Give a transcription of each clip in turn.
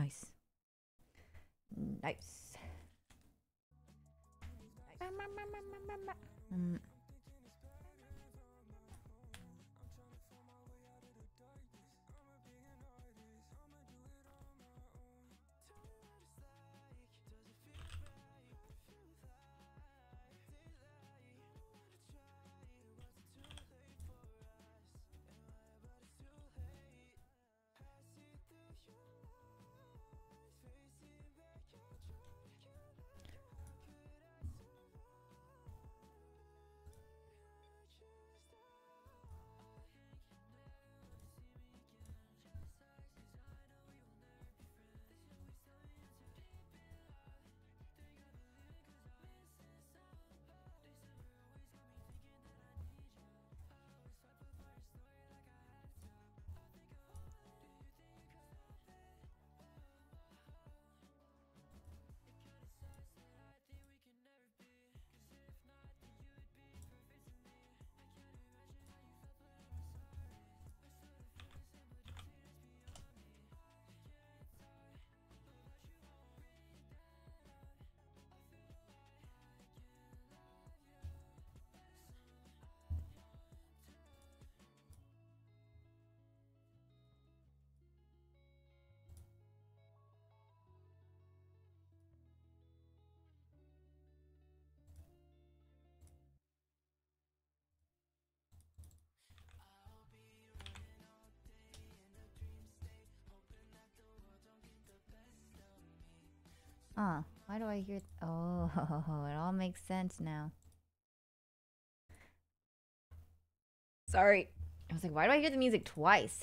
Nice. Nice. Huh, why do I hear oh, it all makes sense now. Sorry. I was like, why do I hear the music twice?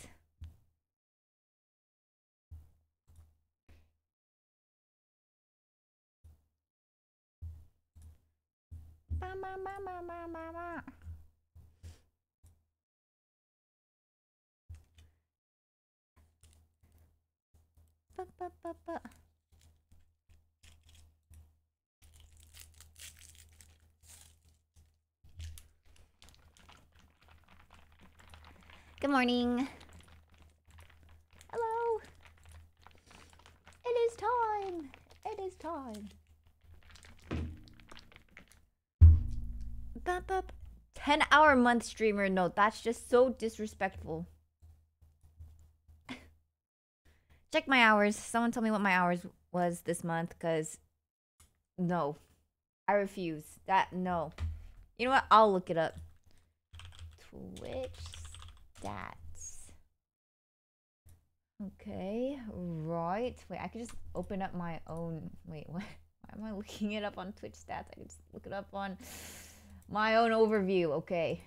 Good morning. Hello. It is time. It is time. Bup, bup. 10-hour month streamer. No, that's just so disrespectful. Check my hours. Someone tell me what my hours was this month, because no. I refuse. That, no. You know what? I'll look it up. Twitch. Stats. Okay, right. Wait, I could just open up my own. Wait, what? Why am I looking it up on Twitch stats? I could just look it up on my own overview. Okay.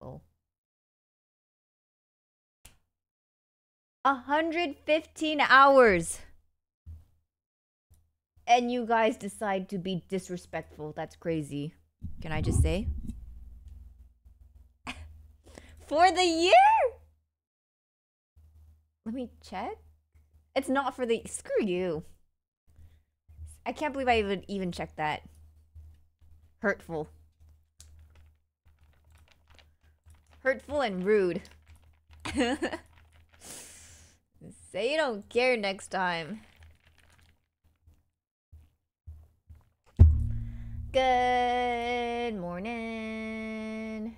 Oh. 115 hours. And you guys decide to be disrespectful. That's crazy. Can I just say? For the year? Let me check. It's not for the... Screw you. I can't believe I even checked that. Hurtful. Hurtful and rude. Say you don't care next time. Good morning.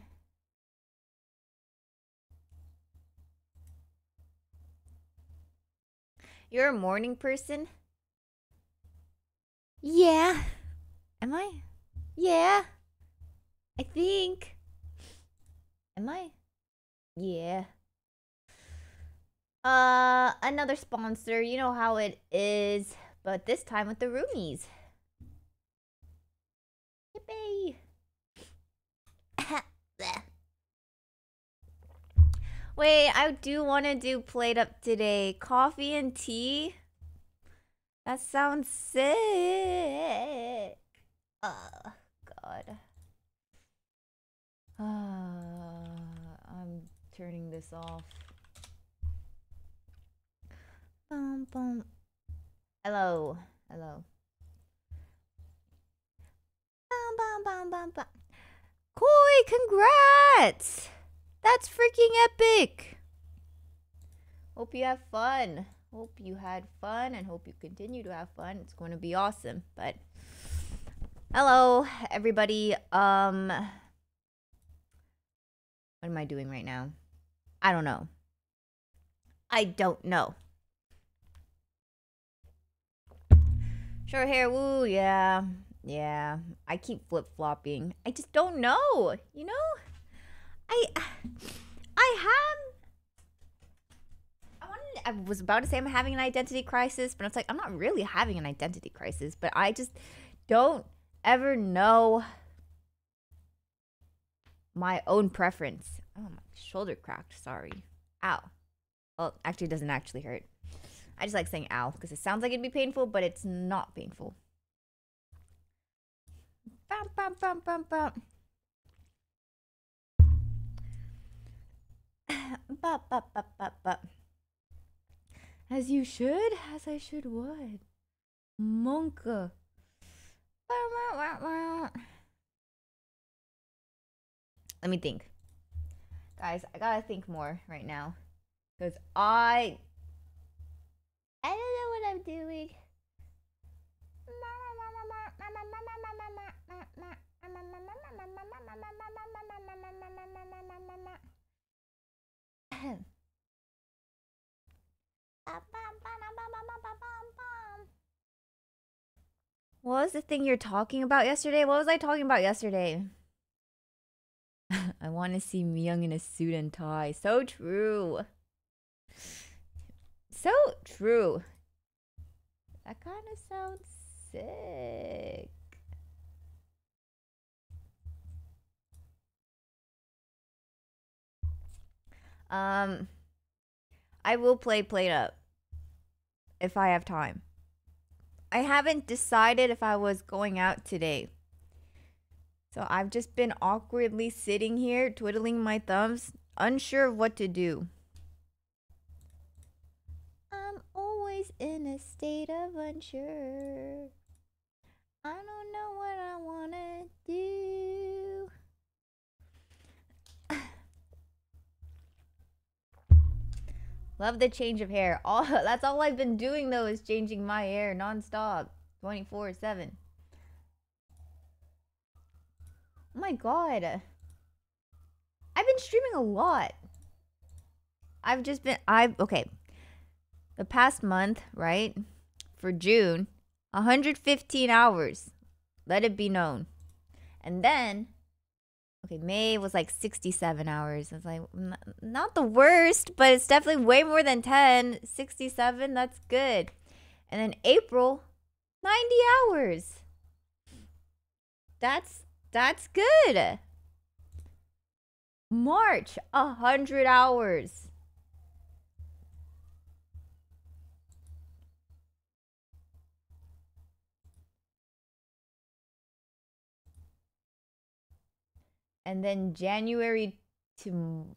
You're a morning person? Yeah. Am I? Yeah. I think. Am I? Yeah. Another sponsor. You know how it is, but this time with the roomies. Yippee. Wait, I do want to do Plate Up today. Coffee and tea? That sounds sick. Oh, God. I'm turning this off. Boom, boom. Hello. Hello. Boom, boom, boom, boom, boom. Koi, congrats! That's freaking epic! Hope you have fun. Hope you had fun and hope you continue to have fun. It's going to be awesome. But hello, everybody. What am I doing right now? I don't know. I don't know. Short hair, woo, yeah. Yeah, I keep flip-flopping. I just don't know, you know? I was about to say I'm having an identity crisis, but it's like, I'm not really having an identity crisis, but I just don't ever know my own preference. Oh, my shoulder cracked, sorry. Ow. Well, actually, it doesn't actually hurt. I just like saying ow, because it sounds like it'd be painful, but it's not painful. Bum, bum, bum, bum, bum. Bop, bop, bop, bop, bop. As you should, as I should would. Monk. Let me think. Guys, I gotta think more right now. Because I don't know what I'm doing. What was the thing you're talking about yesterday? What was I talking about yesterday? I want to see Miyoung in a suit and tie. So true. So true. That kind of sounds sick. I will play Plate Up if I have time. I haven't decided if I was going out today. So I've just been awkwardly sitting here, twiddling my thumbs, unsure of what to do. I'm always in a state of unsure. I don't know what I want to do. Love the change of hair. That's all I've been doing though, is changing my hair non-stop. 24/7. Oh my god. I've been streaming a lot. I've just been, okay. The past month, right? For June, 115 hours. Let it be known. And then, okay, May was like 67 hours. I was like, not the worst, but it's definitely way more than 10. 67, that's good. And then April, 90 hours. That's good. March, 100 hours. And then January to March?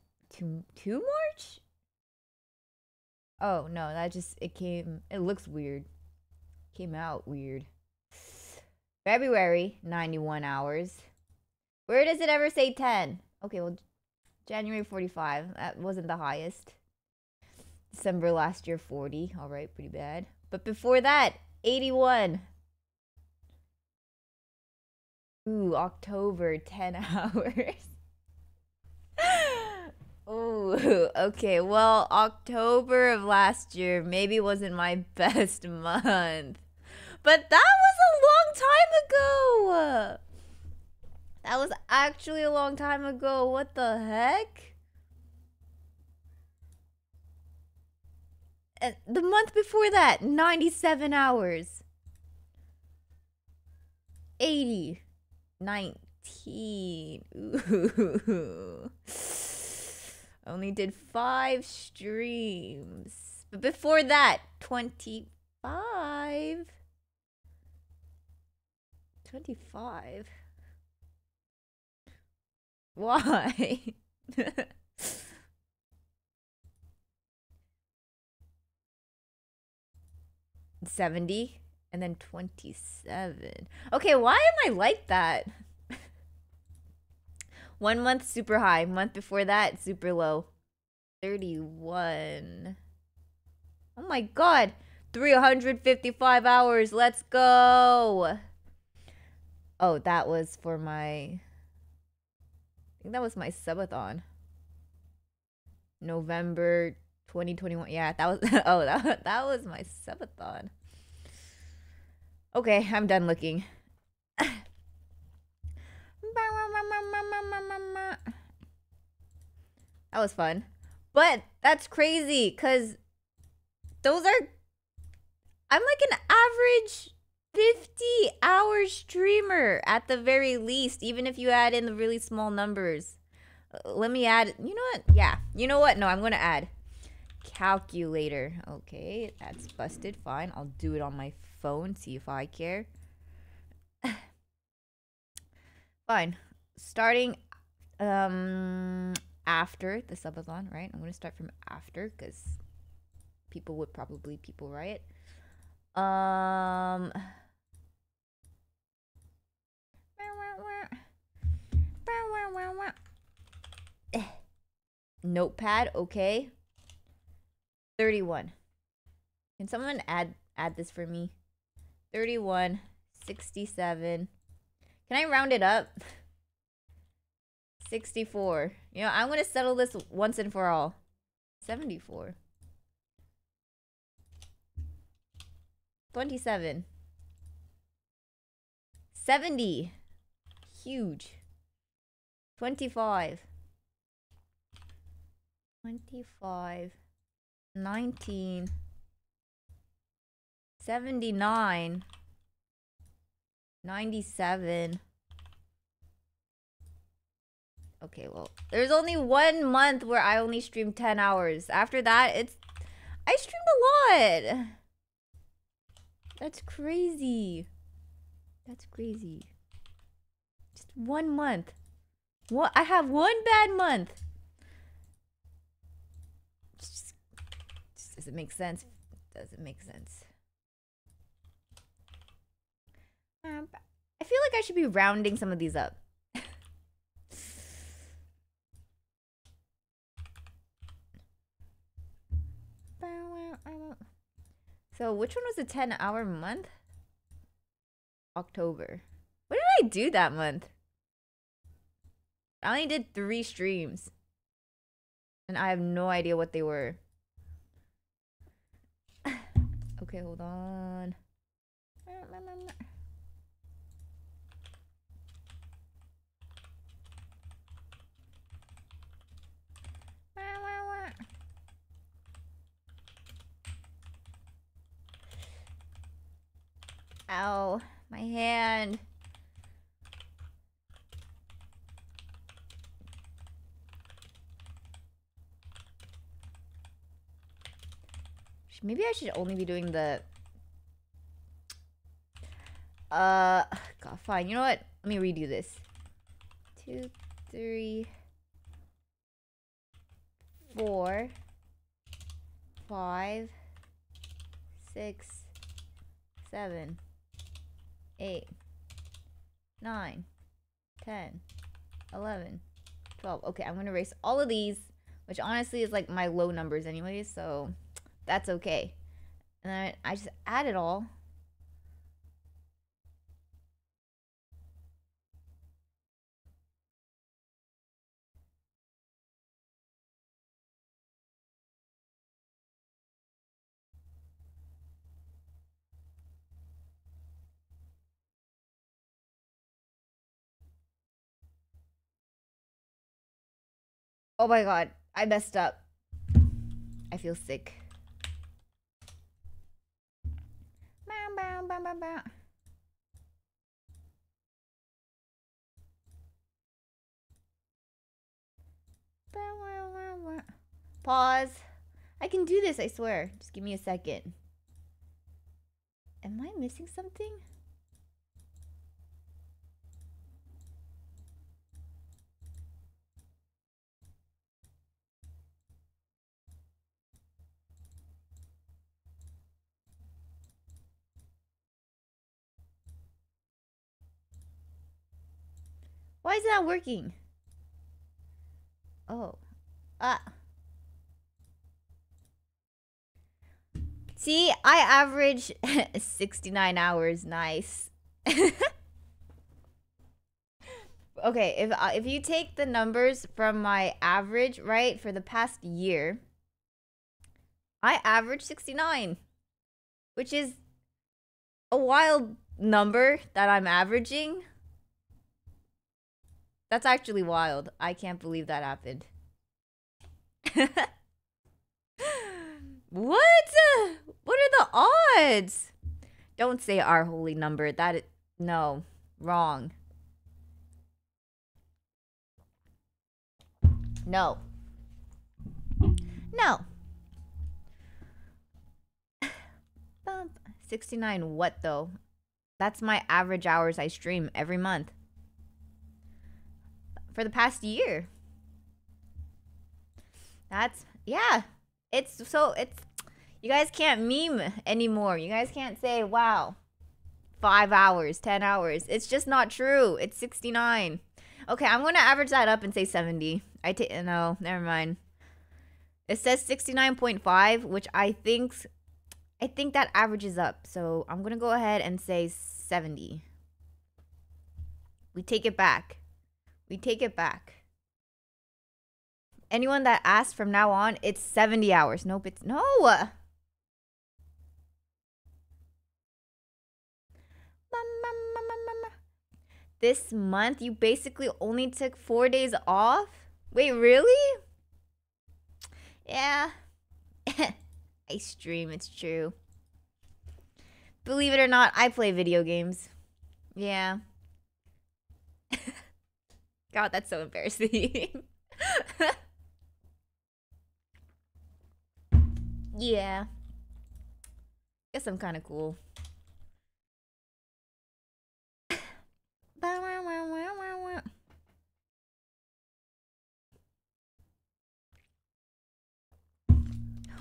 Oh, no, that just, it looks weird. Came out weird. February, 91 hours. Where does it ever say 10? Okay, well, January 45. That wasn't the highest. December last year, 40. All right, pretty bad. But before that, 81. Ooh, October, 10 hours. Ooh, okay, well, October of last year maybe wasn't my best month. But that was a long time ago! That was actually a long time ago, what the heck? And the month before that, 97 hours. 80. 19. Ooh. Only did 5 streams. But before that, 25. 25. Why? $70. And then 27. Okay, why am I like that? 1 month super high. Month before that, super low. 31. Oh my god. 355 hours. Let's go. Oh, that was for my... I think that was my subathon. November 2021. Yeah, that was... oh, that was my subathon. Okay, I'm done looking. That was fun. But that's crazy because those are... I'm like an average 50-hour streamer at the very least, even if you add in the really small numbers. Let me add... You know what? Yeah. You know what? No, I'm going to add calculator. Okay, that's busted. Fine. I'll do it on my phone. See if I care. Fine. Starting... after the subathon, right? I'm going to start from after because people would probably people riot. Notepad, okay. 31. Can someone add this for me? 31, 67. Can I round it up? 64. You know, I'm going to settle this once and for all. 74. 27. 70. Huge. 25. 25. 19. 79. 97. Okay, well, there's only 1 month where I only stream 10 hours. After that, it's... I streamed a lot! That's crazy. That's crazy. Just 1 month. What? I have one bad month. Just doesn't make sense. Doesn't make sense. I feel like I should be rounding some of these up. So which one was a 10-hour month? October. What did I do that month? I only did 3 streams. And I have no idea what they were. Okay, hold on. Ow, my hand. Maybe I should only be doing the... God, fine. You know what? Let me redo this. 2, 3, 4, 5, 6, 7. 8, 9, 10, 11, 12. Okay, I'm gonna erase all of these, which honestly is like my low numbers anyway, so that's okay. And then I just add it all. Oh my god, I messed up. I feel sick. Pause. I can do this, I swear. Just give me a second. Am I missing something? Why is that working? Oh. See, I average 69 hours. Nice. Okay, if you take the numbers from my average, right, for the past year, I average 69, which is a wild number that I'm averaging. That's actually wild. I can't believe that happened. What? What are the odds? Don't say our holy number. That is... No. Wrong. No. No. 69 what, though? That's my average hours I stream every month. For the past year. That's... Yeah. It's so... It's... You guys can't meme anymore. You guys can't say, wow, 5 hours, 10 hours. It's just not true. It's 69. Okay, I'm going to average that up and say 70. No, never mind. It says 69.5, which I think that averages up. So I'm going to go ahead and say 70. We take it back. We take it back. Anyone that asks from now on, it's 70 hours. Nope, it's... No! This month, you basically only took 4 days off? Wait, really? Yeah. I stream, it's true. Believe it or not, I play video games. Yeah. God, that's so embarrassing. Yeah. Guess I'm kind of cool.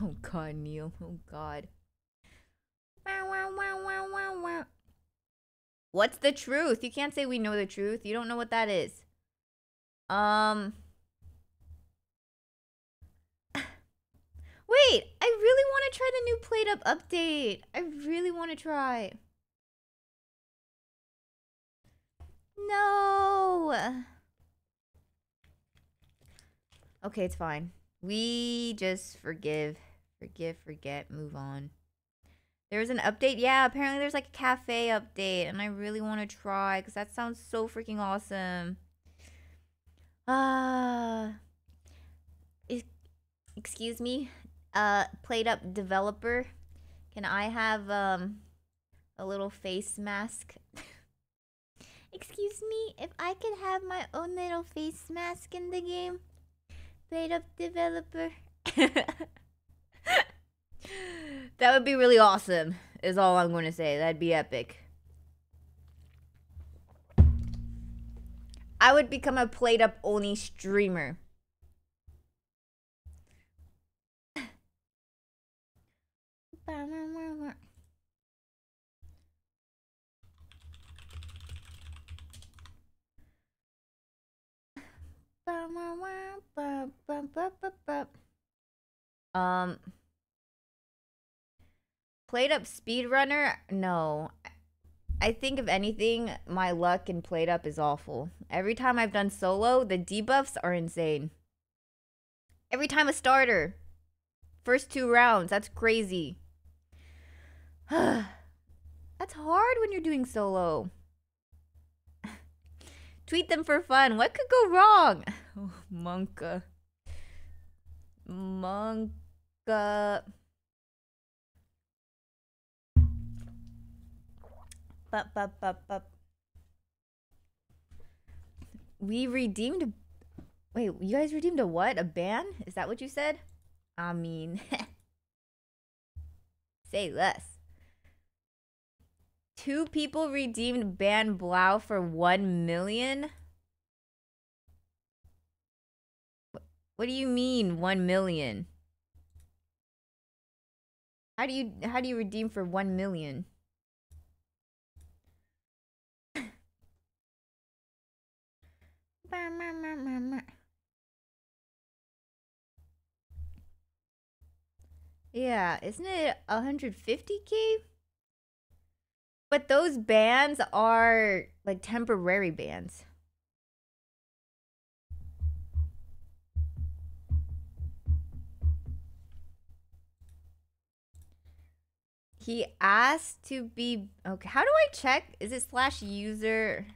Oh God, Neil. Oh God. What's the truth? You can't say we know the truth. You don't know what that is. Wait, I really want to try the new Plate Up update. I really want to try. No. Okay, it's fine. We just forgive, forget, move on. There was an update. Yeah, apparently there's like a cafe update. And I really want to try because that sounds so freaking awesome. Excuse me. Plate Up developer, can I have a little face mask? Excuse me, if I could have my own little face mask in the game, Plate Up developer. That would be really awesome, is all I'm going to say. That'd be epic. I would become a Plate Up only streamer. Plate Up speedrunner? No. I think if anything, my luck in Plate Up is awful. Every time I've done solo, the debuffs are insane. Every time a starter. First 2 rounds. That's crazy. That's hard when you're doing solo. Tweet them for fun. What could go wrong? Oh, Monka. Monka. Bup, bup, bup, bup. We redeemed... Wait, you guys redeemed a what? A ban? Is that what you said? I mean... Say less. 2 people redeemed Ban Blau for 1 million? What do you mean 1 million? How do you redeem for 1 million? Yeah, isn't it 150K? But those bans are like temporary bans. He asked to be... Okay, how do I check? Is it slash user?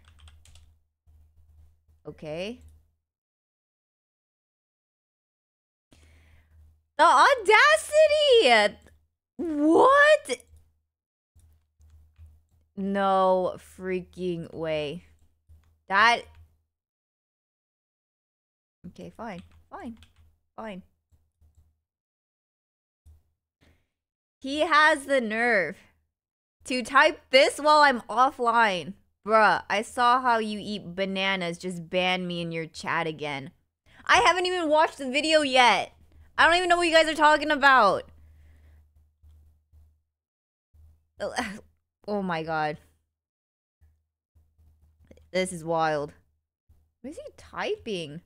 Okay. The audacity! What? No freaking way. That... Okay, fine. Fine. Fine. He has the nerve to type this while I'm offline. Bruh, I saw how you eat bananas. Just ban me in your chat again. I haven't even watched the video yet. I don't even know what you guys are talking about. Oh my god. This is wild. What is he typing?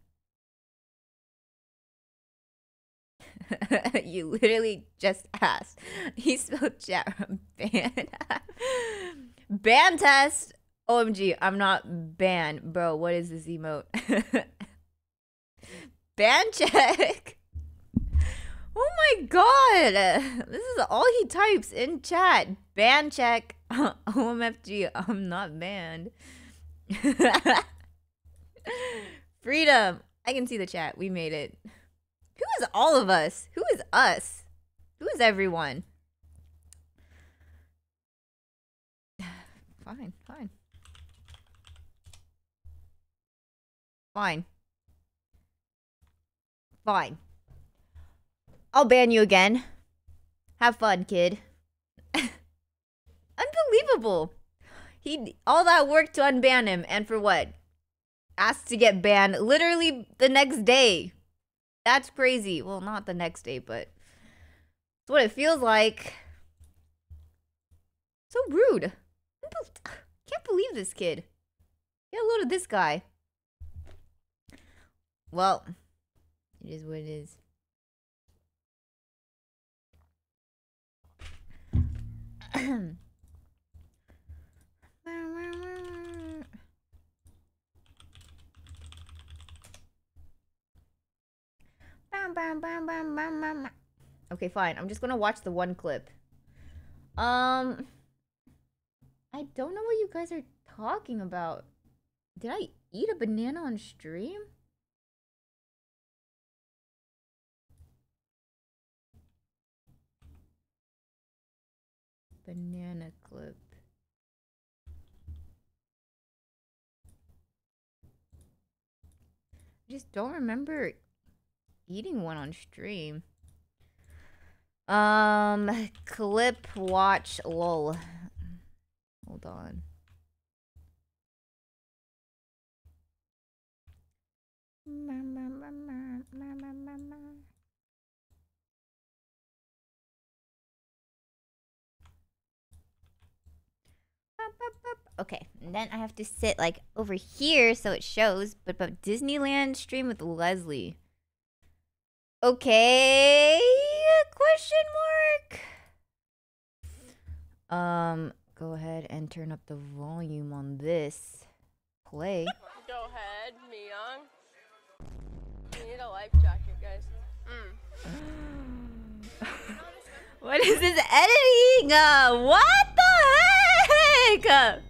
You literally just asked. He spelled chat from ban. Ban test. OMG, I'm not banned. Bro, what is this emote? Ban check. Oh my god. This is all he types in chat. Ban check. OMFG, I'm not banned. Freedom. I can see the chat. We made it. Who is all of us? Who is us? Who is everyone? Fine, fine. Fine. Fine. I'll ban you again. Have fun, kid. Unbelievable. He all that work to unban him, and for what? Asked to get banned literally the next day. That's crazy. Well, not the next day, but it's what it feels like. So rude. Can't believe this kid. Get a load of this guy. Well, it is what it is. Okay, fine. I'm just gonna watch the one clip. I don't know what you guys are talking about. Did I eat a banana on stream? Banana clip. I just don't remember eating one on stream. Clip watch lol. Hold on. Okay, and then I have to sit like over here so it shows, but Disneyland stream with Leslie. Okay, question mark. Go ahead and turn up the volume on this. Play. Go ahead, Miyoung. You need a life jacket, guys. What is this editing? What the heck?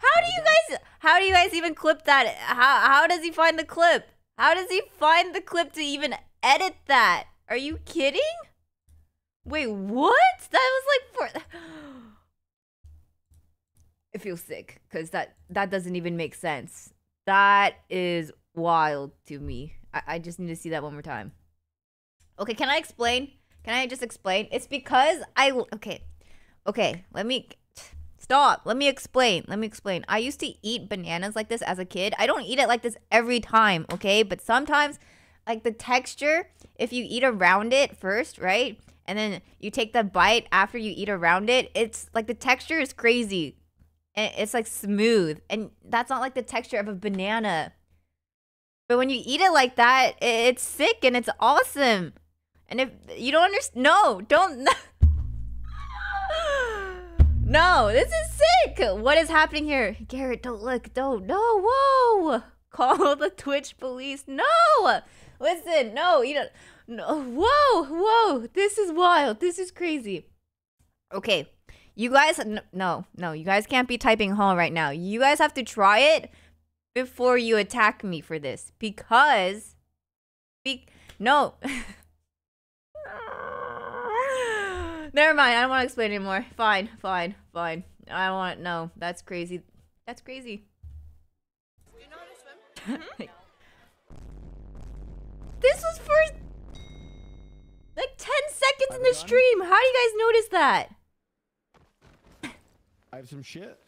How do you guys even clip that? How does he find the clip? How does he find the clip to even edit that? Are you kidding? Wait, what? That was like for... I feel sick, because that doesn't even make sense. That is wild to me. I just need to see that one more time. Okay, can I explain? Can I just explain? It's because I... Okay. Okay, let me... Stop. Let me explain. Let me explain. I used to eat bananas like this as a kid. I don't eat it like this every time, okay? But sometimes, like, the texture, if you eat around it first, right? And then you take the bite after you eat around it, it's, like, the texture is crazy. And it's, like, smooth. And that's not, like, the texture of a banana. But when you eat it like that, it's sick and it's awesome. And if you don't understand, no, don't. No, this is sick. What is happening here? Garrett, don't look. Don't. No, whoa. Call the Twitch police. No. Listen, no, you don't. No. Whoa, whoa. This is wild. This is crazy. Okay. You guys, no, you guys can't be typing hall right now. You guys have to try it before you attack me for this. Because, no. Never mind, I don't want to explain anymore. Fine, fine, fine. I want, no, that's crazy. That's crazy. Do you know how to swim? Mm-hmm. This was for like 10 seconds in the stream. How do you guys notice that? I have some shit.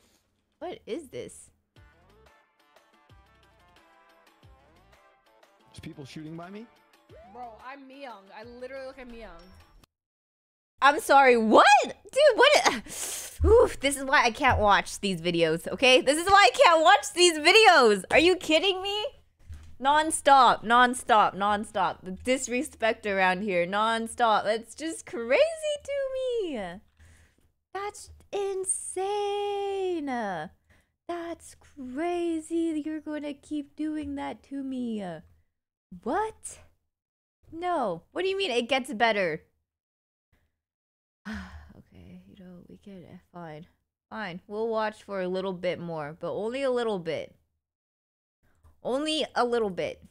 What is this? There's people shooting by me? Bro, I'm Miyoung. I literally look at Miyoung. I'm sorry, what? Dude, what? Oof, this is why I can't watch these videos, okay? This is why I can't watch these videos! Are you kidding me? Non-stop, non-stop, non-stop. The disrespect around here, non-stop. That's just crazy to me! That's insane! That's crazy, you're gonna keep doing that to me. What? No, what do you mean it gets better? Okay, you know, we can, fine. Fine, we'll watch for a little bit more, but only a little bit. Only a little bit.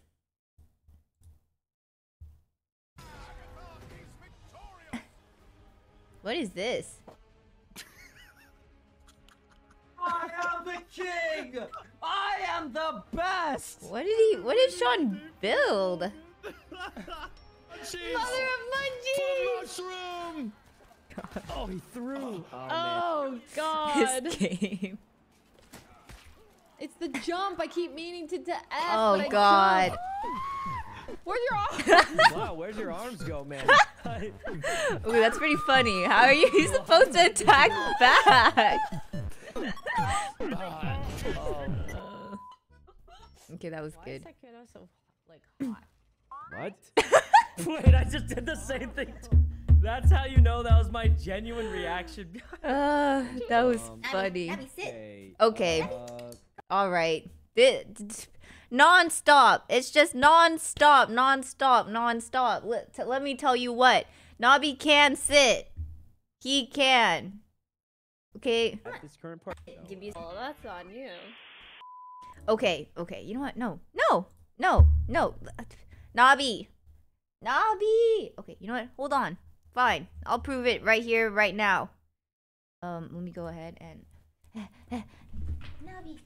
What is this? I am the king! I am the best! What did Sean build? Jeez. Mother of Mungie! Mushroom! God. Oh, he threw! Oh God! This game. It's the jump. I keep meaning to F. Oh God! Where's your arms? Wow, where's your arms go, man? Ooh, that's pretty funny. How are you supposed to attack back? Okay, that was good. Why is Sykkuno so like hot? What? Wait, I just did the same thing. That's how you know that was my genuine reaction. That was funny. Abby, okay. All right. Non-stop. It's just non-stop, non-stop, non-stop. Let me tell you what. Nabi can sit. He can. Okay. At this current part, oh, that's on you. Okay. Okay. You know what? No. No. No. No. Nabi. Nabi. Okay. You know what? Hold on. Fine, I'll prove it right here, right now. Let me go ahead and... Nabi,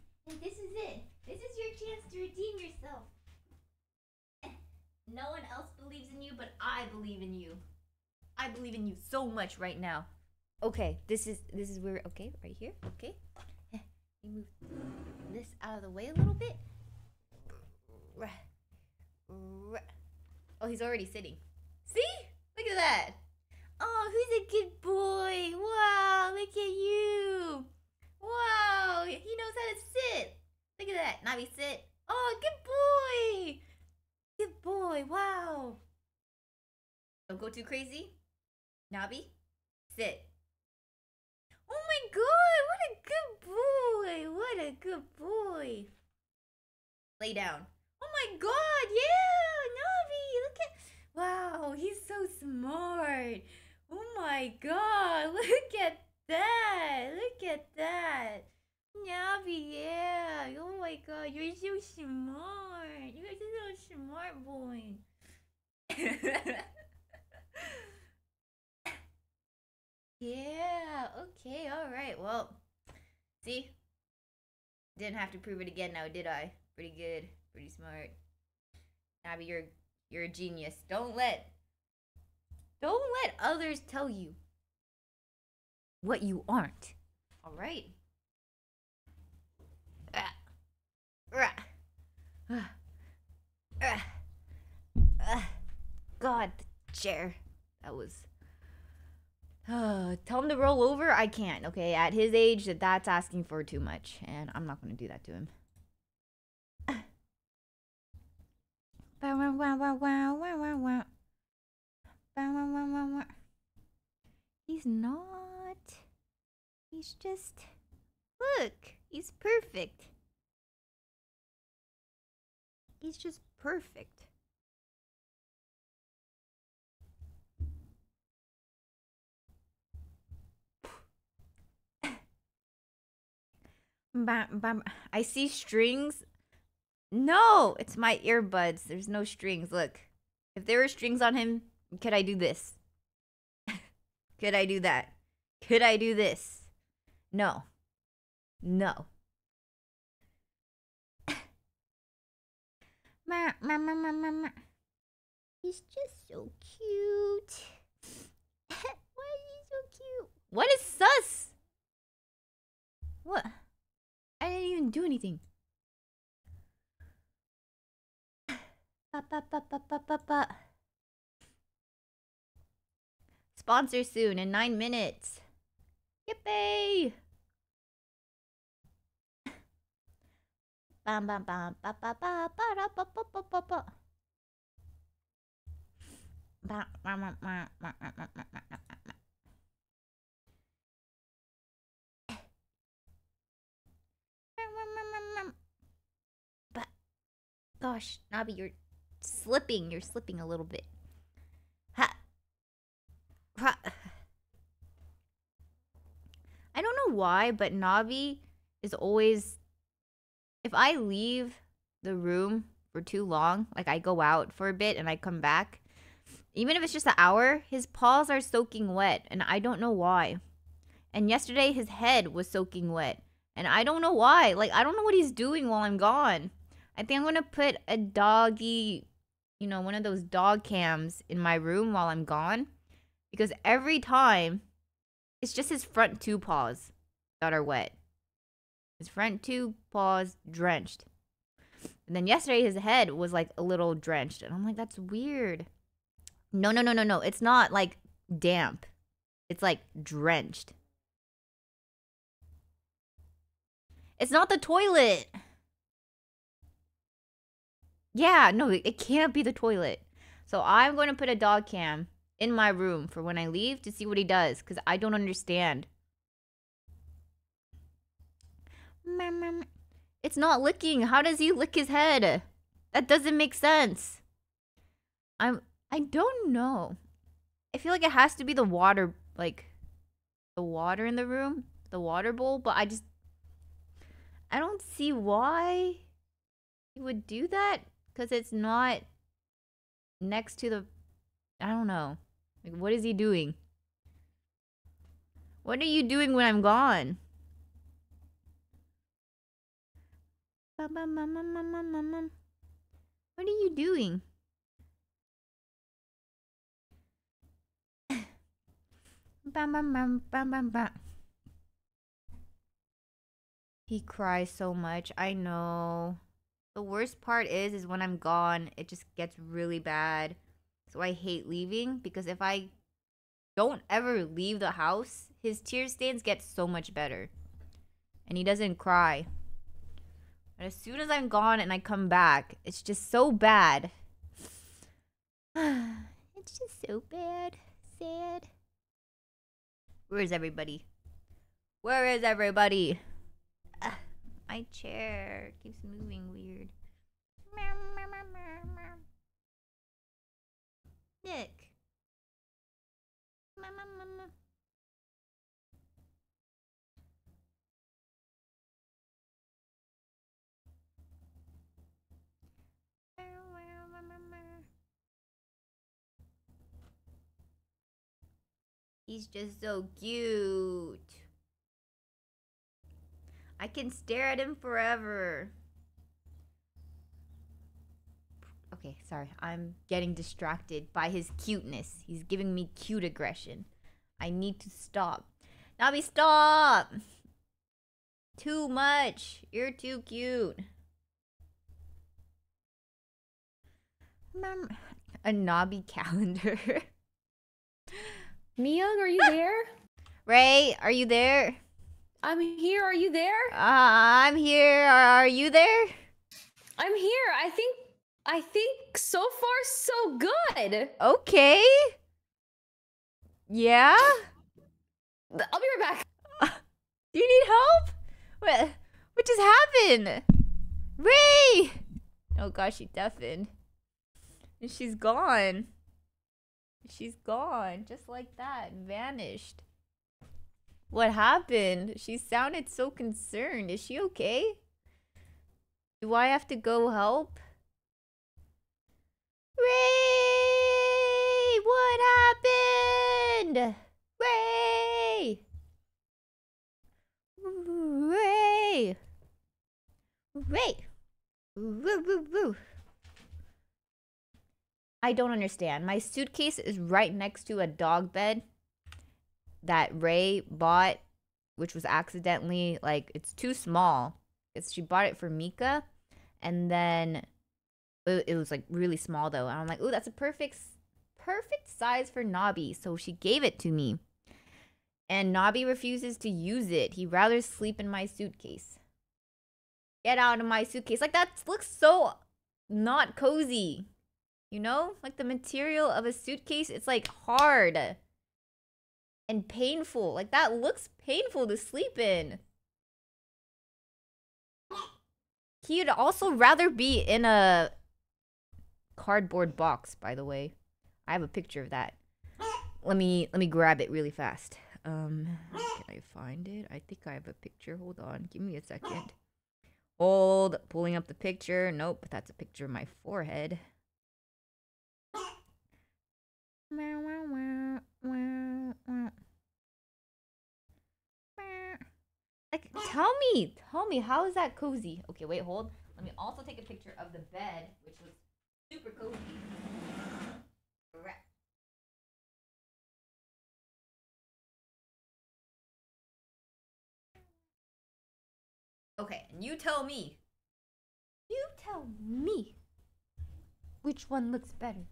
this is it. This is your chance to redeem yourself. No one else believes in you, but I believe in you. I believe in you so much right now. Okay, this is where... Okay, right here, okay. We move this out of the way a little bit. Oh, he's already sitting. See? Look at that. Oh, who's a good boy? Wow, look at you. Wow, he knows how to sit. Look at that. Nabi, sit. Oh, good boy. Good boy. Wow. Don't go too crazy. Nabi, sit. Oh my God, what a good boy. What a good boy. Lay down. Oh my God, yeah, Nabi, look at... Wow, he's so smart. Oh my God, look at that. Look at that. Nabi, yeah. Oh my God, you're so smart. You're such a smart boy. Yeah, okay, alright. Well, see? Didn't have to prove it again now, did I? Pretty good, pretty smart. Nabi, you're a genius. Don't let others tell you what you aren't. All right. God, the chair. That was. Tell him to roll over. I can't. Okay, at his age, that's asking for too much, and I'm not gonna do that to him. Wow, wow, wow, wow, wow, wow, wow. He's not. He's just... Look! He's perfect. He's just perfect. I see strings. No! It's my earbuds. There's no strings. Look. If there were strings on him, could I do this? Could I do that? Could I do this? No. No. Ma. He's just so cute. Why is he so cute? What is sus? What? I didn't even do anything. Sponsor soon in 9 minutes. Yippee! Bam bam bam ba ba ba ba ba ba ba ba ba. Bam bam bam bam bam bam. But gosh, Nabi, you're slipping. You're slipping a little bit. Ha. Ha. I don't know why, but Nabi is always... If I leave the room for too long, like I go out for a bit and I come back, even if it's just an hour, his paws are soaking wet, and I don't know why. And yesterday, his head was soaking wet. And I don't know why. Like, I don't know what he's doing while I'm gone. I think I'm going to put a doggy, you know, one of those dog cams in my room while I'm gone. Because every time, it's just his front two paws that are wet. His front two paws drenched. And then yesterday, his head was, like, a little drenched. And I'm like, that's weird. No. It's not, like, damp. It's, like, drenched. It's not the toilet. Yeah, no, it can't be the toilet. So I'm going to put a dog cam in my room for when I leave to see what he does. Because I don't understand. It's not licking. How does he lick his head? That doesn't make sense. I don't know. I feel like it has to be the water, like, the water in the room. The water bowl, but I don't see why he would do that, because it's not next to the... I don't know. Like, what is he doing? What are you doing when I'm gone? What are you doing? He cries so much. I know. The worst part is when I'm gone, it just gets really bad. So I hate leaving, because if I don't ever leave the house, his tear stains get so much better. And he doesn't cry. But as soon as I'm gone and I come back, it's just so bad. It's just so bad. Sad. Where is everybody? Where is everybody? My chair keeps moving weird. Nick. He's just so cute. I can stare at him forever. Okay, sorry. I'm getting distracted by his cuteness. He's giving me cute aggression. I need to stop. Nabi, stop! Too much. You're too cute. A Nabi calendar. Miyoung, are you there? Ray, are you there? I'm here. Are you there? I'm here. Are you there? I'm here. I think so far so good. Okay. Yeah? I'll be right back. Do you need help? What just happened? Ray! Oh gosh, she deafened. And she's gone. She's gone, just like that, vanished. What happened? She sounded so concerned. Is she okay? Do I have to go help? Ray! What happened? Ray! Ray! Ray! Woo woo woo! I don't understand. My suitcase is right next to a dog bed that Ray bought, which was accidentally, like, it's too small. She bought it for Mika, and then it was like really small though, and I'm like, oh, that's a perfect size for Nabi, so she gave it to me. And Nabi refuses to use it. He'd rather sleep in my suitcase. Get out of my suitcase. Like, that looks so not cozy, you know, like the material of a suitcase. It's like hard and painful. Like, that looks painful to sleep in. He'd also rather be in a cardboard box, by the way. I have a picture of that. Let me grab it really fast. Can I find it? I think I have a picture. Hold on. Give me a second. Hold. Pulling up the picture. Nope. That's a picture of my forehead. Like, tell me, how is that cozy? Okay, wait, hold. Let me also take a picture of the bed, which was super cozy. Okay, and you tell me which one looks better.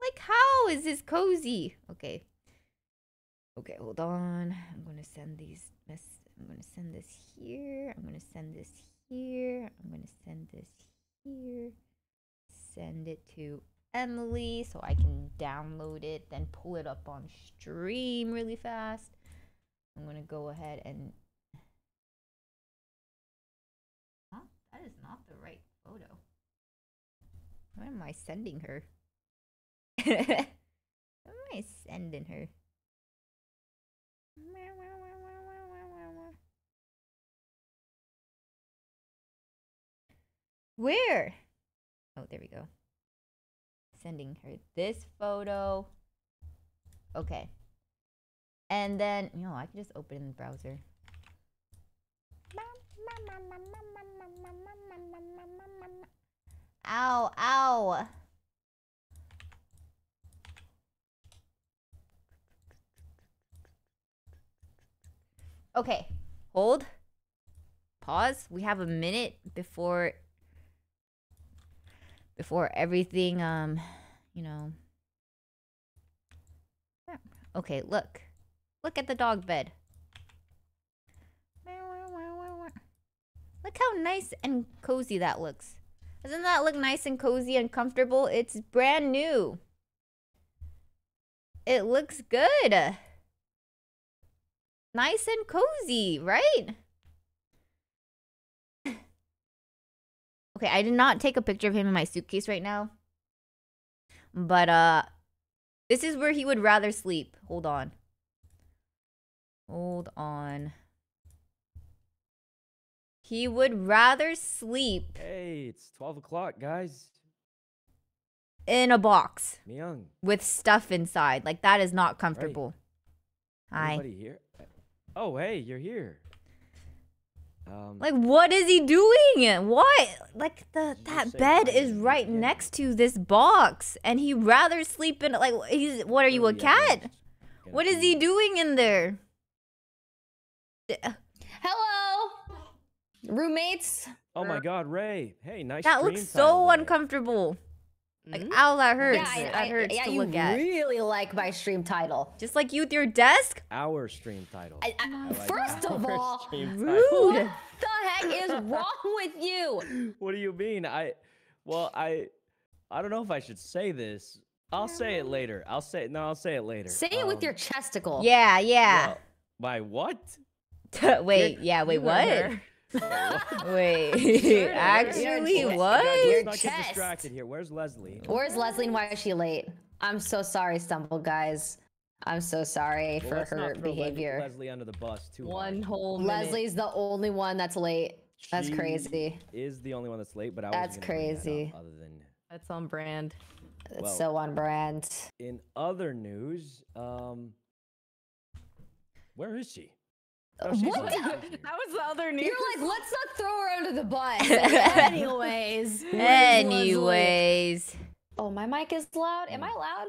Like, how is this cozy? Okay. Okay, hold on. I'm gonna send these. I'm gonna send this here. I'm gonna send this here. I'm gonna send this here. Send it to Emily so I can download it, then pull it up on stream really fast. I'm gonna go ahead and. Huh? That is not the right photo. What am I sending her? What am I sending her? Where? Oh, there we go. Sending her this photo. Okay. And then, you know, I can just open it in the browser. Ow, ow. Okay, hold, pause. We have a minute before everything, you know. Okay, look at the dog bed. Look how nice and cozy that looks. Doesn't that look nice and cozy and comfortable? It's brand new. It looks good. Nice and cozy, right? Okay, I did not take a picture of him in my suitcase right now. But, this is where he would rather sleep. Hold on. Hold on. He would rather sleep. Hey, it's 12 o'clock, guys. In a box. Miyoung. With stuff inside. Like, that is not comfortable. Right. Anybody here? Oh, hey, you're here. Like, what is he doing? What? Like, that bed is right next to this box, and he'd rather sleep in. Like, he's. What are you, a cat? What is he doing in there? Hello, roommates. Oh my God, Ray. Hey, nice. That looks so uncomfortable. Like, owl at hers. Yeah, that hurts to look at. Yeah, you really like my stream title. Just like you with your desk? Our stream title. First of all, what the heck is wrong with you? What do you mean? Well, I don't know if I should say this. I'll say it later. Say it with your chesticle. Yeah, yeah. Well, my what? Wait, what? Wait, actually, what? Let's not get distracted here. Where's Leslie? Where's Leslie and why is she late? I'm so sorry, Stumble Guys. I'm so sorry for her behavior. Leslie under the bus too. One whole minute. Leslie's the only one that's late. That's crazy. Is the only one that's late, but I was that's crazy. Other than that's on brand. It's so on brand. In other news, where is she? Oh, what? That was the other news. You're like, let's not throw her under the bus. Anyways. Oh, my mic is loud. Am I loud?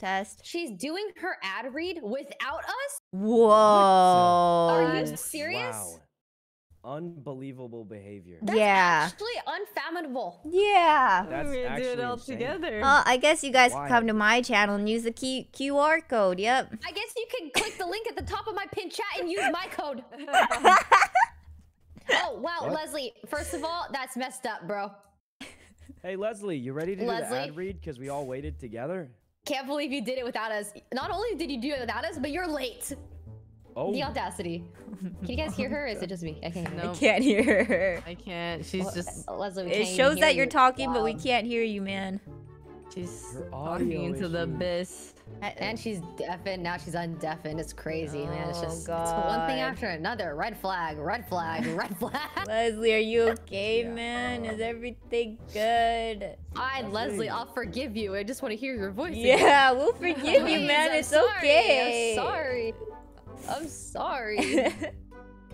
Test. She's doing her ad read without us? Whoa. Are you serious? Wow. Unbelievable behavior. That's actually unfathomable. Yeah. That's we do it all insane. Together. Well, I guess you guys can come to my channel and use the QR code. Yep. I guess you can click the link at the top of my pinned chat and use my code. Oh, wow, what? Leslie. First of all, that's messed up, bro. Hey, Leslie, you ready to do the ad read? Because we all waited together. Can't believe you did it without us. Not only did you do it without us, but you're late. Oh. The audacity. Can you guys hear her or is it just me? I can't hear her. I can't hear her. I can't. She's just... Leslie, it shows that you're talking, but we can't hear you, man. She's talking into the abyss. And she's deafened. Now she's undeafened. It's crazy, man. It's just it's one thing after another. Red flag, red flag, red flag. Leslie, are you okay, man? Is everything good? Leslie, I'll forgive you. I just want to hear your voice. Yeah, again. We'll forgive you, man. I'm okay. I'm sorry. I'm sorry.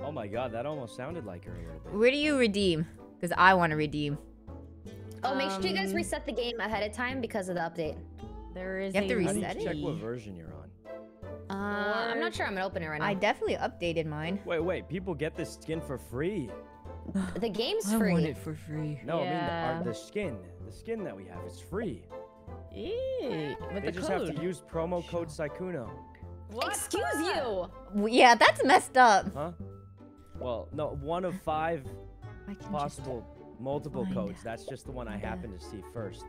Oh my god, that almost sounded like her a little bit. Where do you redeem? Because I want to redeem. Oh, make sure you guys reset the game ahead of time because of the update. There is. You have to reset it. How do you check what version you're on? I'm not sure. I'm gonna open it right now. I definitely updated mine. Wait. People get this skin for free. The game's free. I want it for free. No, I mean the skin that we have is free. Eee, with they the just code. Have to use promo code Sykkuno. What? Excuse you! Yeah, that's messed up. Huh? Well, no, one of 5 possible multiple codes. That's just the one I happen to see first.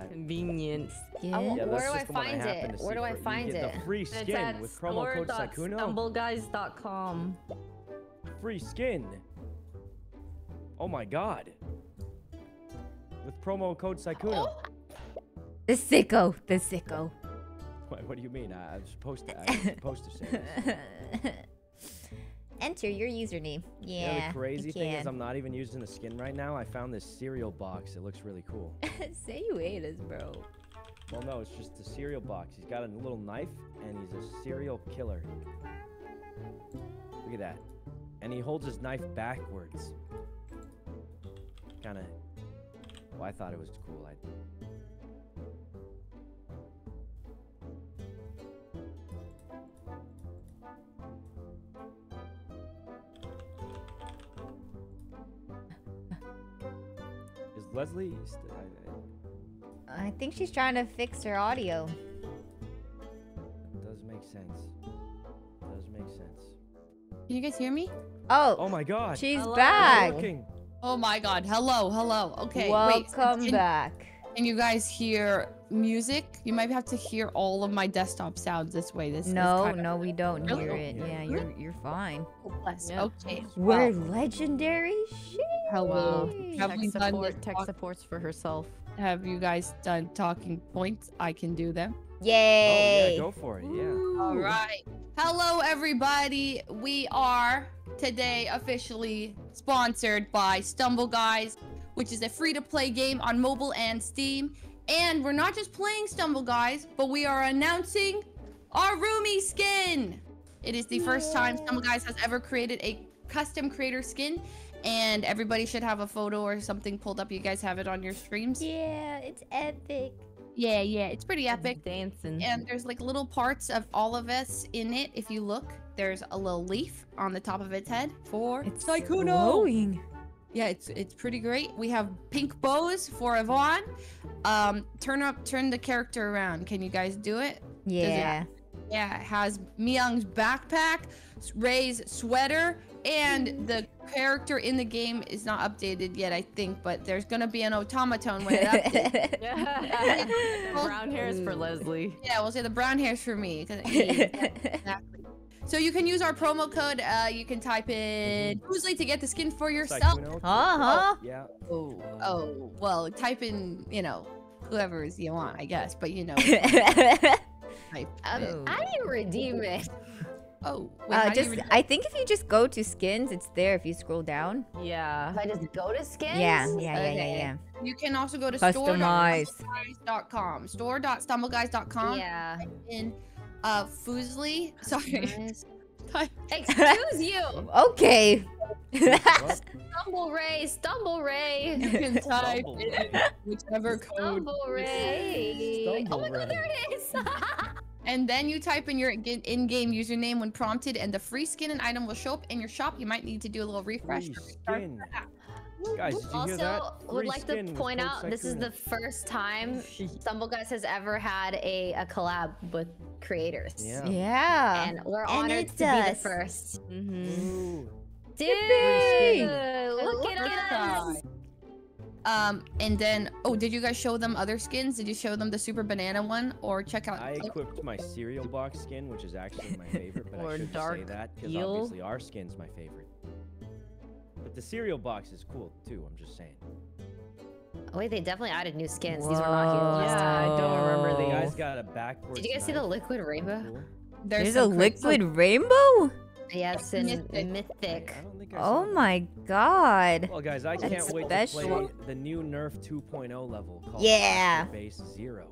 Convenience. Where do I find it? Where do I find it? The free skin with promo code Sykkuno. StumbleGuys.com. Free skin. Oh my god. With promo code Sykkuno. The sicko. What do you mean? I was supposed to say this. Enter your username. Yeah. You know, the crazy thing is I'm not even using the skin right now. I found this cereal box. It looks really cool. Say you hate us, bro. Well, no, it's just the cereal box. He's got a little knife, and he's a serial killer. Look at that. And he holds his knife backwards. Kind of... Well, I thought it was cool. Leslie? I think she's trying to fix her audio. Does make sense. Can you guys hear me? Oh my god. She's back. Oh my god. Hello. Okay. Welcome back. Can you guys hear music? You might have to hear all of my desktop sounds this way. No, we don't hear it. Yeah, you're fine. Okay. We're legendary. Hello. Tech supports for herself. Have you guys done talking points? I can do them. Yay! Oh yeah, go for it. Yeah. All right. Hello, everybody. We are today officially sponsored by Stumble Guys, which is a free-to-play game on mobile and Steam. And we're not just playing Stumble Guys, but we are announcing our Rumi skin. It is the first time Stumble Guys has ever created a custom creator skin. And everybody should have a photo or something pulled up. You guys have it on your streams? Yeah, it's epic. Yeah, it's pretty epic. It's dancing. And there's like little parts of all of us in it. If you look, there's a little leaf on the top of its head for Sykkuno. Yeah, it's pretty great. We have pink bows for Yvonne. Turn the character around. Can you guys do it? Yeah. Yeah, it has Miyoung's backpack, Ray's sweater, and the character in the game is not updated yet, I think, but there's gonna be an automaton when it updates. Yeah. The brown hair is for Leslie. Yeah, we'll say the brown hair is for me. Exactly. So you can use our promo code. You can type in Leslie to get the skin for yourself. Uh-huh. Yeah. Oh, well, type in, you know, whoever is you want, I guess, but you know. I didn't redeem it. Oh, wait, I think if you just go to skins, it's there if you scroll down. Yeah. If I just go to skins? Yeah. You can also go to store.stumbleguys.com. Store.stumbleguys.com. Yeah. In Foosley. Sorry. Excuse you. Okay. Stumble Ray. You can type in whichever code. Stumble Ray. Oh my god, there it is. And then you type in your in-game username when prompted, and the free skin and item will show up in your shop. You might need to do a little refresh. Guys, did you hear that? Also, would like to point out, this is the first time Stumble Guys has ever had a collab with creators. Yeah. And we're honored to be the first. Mm-hmm. Dude, look at us. And then, oh, did you guys show them other skins? Did you show them the super banana one, or check out? I equipped my cereal box skin, which is actually my favorite, but I shouldn't say that because obviously our skin's my favorite. But the cereal box is cool too. I'm just saying. Oh, wait, they definitely added new skins. Whoa. These were not here last time. I don't remember. The guys got a backwards. Did you guys see the liquid rainbow? Cool. There's a liquid rainbow. Yeah, it's in Mythic. Oh my god. Well, guys, I can't wait to play the new Nerf 2.0 level called Base Zero.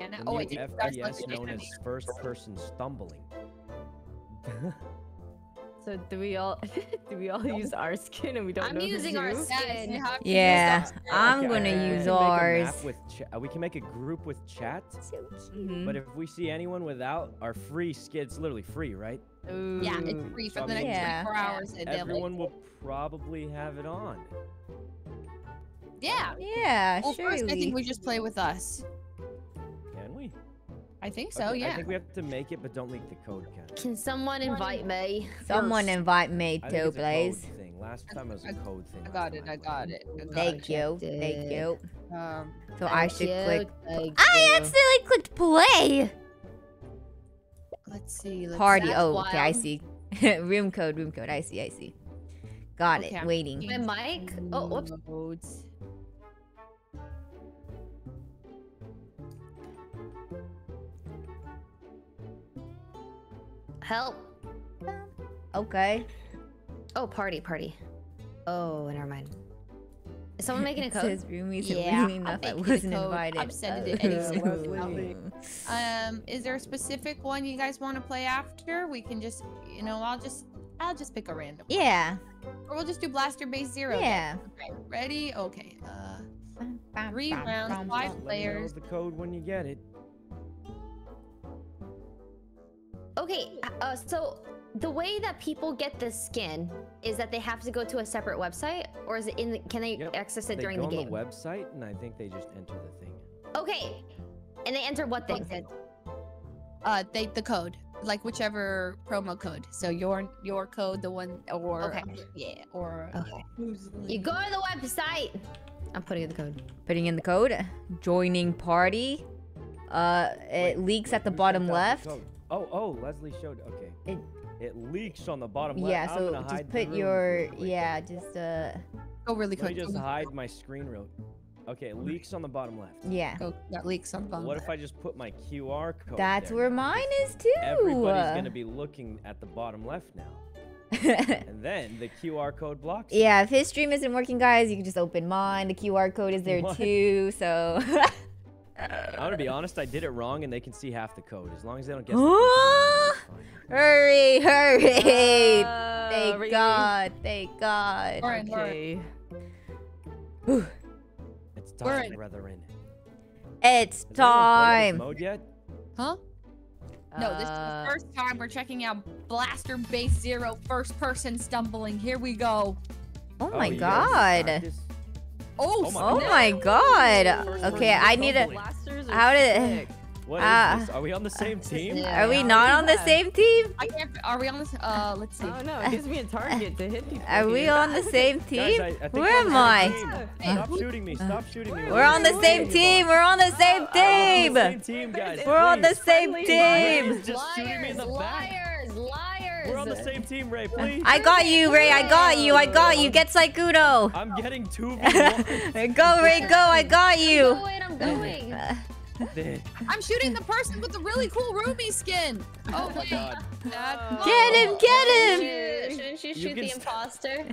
And oh, wait, FPS known as first person stumbling. So do we all use our skin and we don't know? I'm using our skin. Yeah, I'm gonna use ours. We can make a group with chat. So cute. But if we see anyone without our free skin, it's literally free, right? Ooh. Yeah, it's free for the next 24 hours. Everyone will probably have it on. Yeah. Yeah. Well, first, I think we just play with us. Can we? I think so, okay, yeah. I think we have to make it, but don't leak the code. Can someone invite me? Someone invite me too, please. Last time it was a code thing. I got it, I got it. Thank you, thank you. So I should click... I accidentally clicked play! Let's see. Party, oh, okay, I see. room code, I see. Got it, waiting. My mic? Oh, whoops. Help. Okay. Oh, party. Oh, never mind. Is someone making a code? It says roomies are really enough. I wasn't invited. I'm sending it. Is there a specific one you guys want to play after? We can just, you know, I'll just pick a random one. Yeah. Or we'll just do Blaster Base Zero. Yeah. Okay, ready? Okay. 3 rounds, 5 players. Let me know the code when you get it. Okay, so the way that people get this skin is that they have to go to a separate website, or is it in? Can they access it during the game? They go on the website, and I think they just enter the thing. Okay, and they enter what thing? The code, like whichever promo code. So your code, the one, or you go to the website. I'm putting in the code. Putting in the code. Joining party. It leaks at the bottom left. Oh, Leslie showed, okay. It leaks on the bottom left. Yeah, so just put your, go really quick. Let me just hide my screen real. Okay, it leaks on the bottom left. Yeah. Go, that leaks on the bottom left. What if I just put my QR code That's there? Where mine is too. Everybody's going to be looking at the bottom left now. And then the QR code blocks. Yeah, if his stream isn't working, guys, you can just open mine. The QR code is there too, so... I'm gonna be honest, I did it wrong and they can see half the code. As long as they don't guess Hurry! Thank God. Okay. It's time, brethren. It's time. Mode yet? Huh? No, this is the first time we're checking out Blaster Base Zero first person stumbling. Here we go. Oh my god. Yes. Oh my god. Okay, I need a... How did... What is this? Are we on the same team? Yeah. Are we not on the same team? I can't, are we on the... let's see. Oh no, it gives me a target to hit people. Are we on the same team? Guys, I where am I? Stop shooting me. Stop shooting me. We're on the same team. We're on the same team. We're on the same team. Just shooting me in the back. Liars. We're on the same team, Ray, please. I got you, Ray. I got you. I got you. Get Sykkuno. I'm getting 2v1. Go, Ray. Go. I got you. I'm going. I'm shooting the person with the really cool Ruby skin. Oh my god. Get him. Get him. Shouldn't you shoot the imposter?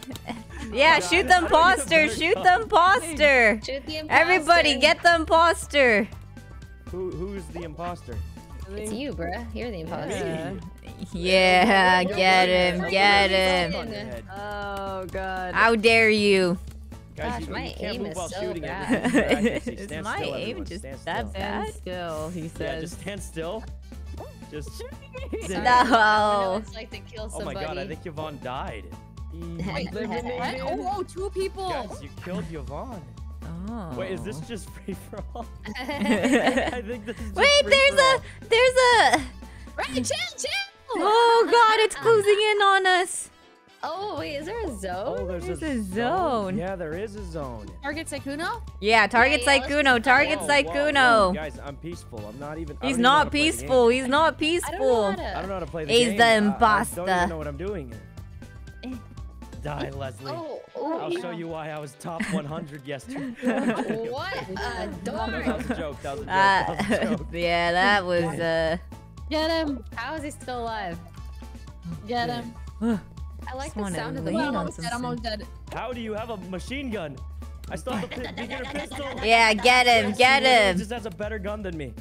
Yeah, shoot the imposter. Shoot the imposter. Everybody, get the imposter. Who's the imposter? It's you, bruh. You're the imposter. Yeah, get him, get him. Oh god. How dare you? Gosh, my aim is so bad. Is my aim just that bad? Still, he says. Yeah, just stand still. Just. No. Oh my god, I think Yvonne died. Oh, two people. Guys, you killed Yvonne. Oh. Wait, is this just free for all? I think this is just Wait, there's a Right, chill! Oh god, it's closing in on us! Oh wait, is there a zone? Oh, there's a zone. Yeah, there is a zone. Target Sykkuno? Yeah, target Sykkuno. Target Sykkuno. Guys, I'm peaceful. I'm not even. He's not peaceful. He's not peaceful. I don't know how to play the game. He's the imposter. I don't even know what I'm doing. Die, Leslie. I'll show you why I was top 100 yesterday. What a dog. That was a joke. That was a joke. Yeah, that was. Get him. How is he still alive? Get him. I like the sound of the gun. I'm almost dead. How do you have a machine gun? I still have a beginner pistol. Yeah, get him. Get him. She just has a better gun than me.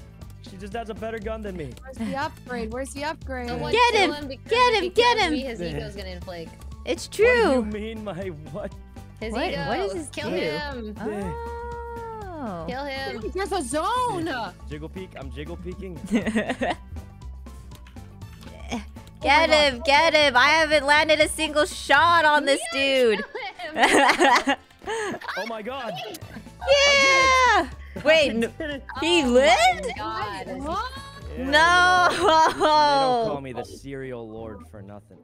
She just has a better gun than me. Where's the upgrade? Where's the upgrade? Get him. Get him. Get him. His ego's gonna inflate. It's true. What do you mean my what? His what? Ego. What is his kill him? Oh. Kill him. There's a zone. Jiggle peek. I'm jiggle peeking. Get him. Get him. I haven't landed a single shot on this dude. Oh my god. Yeah. Wait. He lived? God. No. They don't call me the cereal lord for nothing.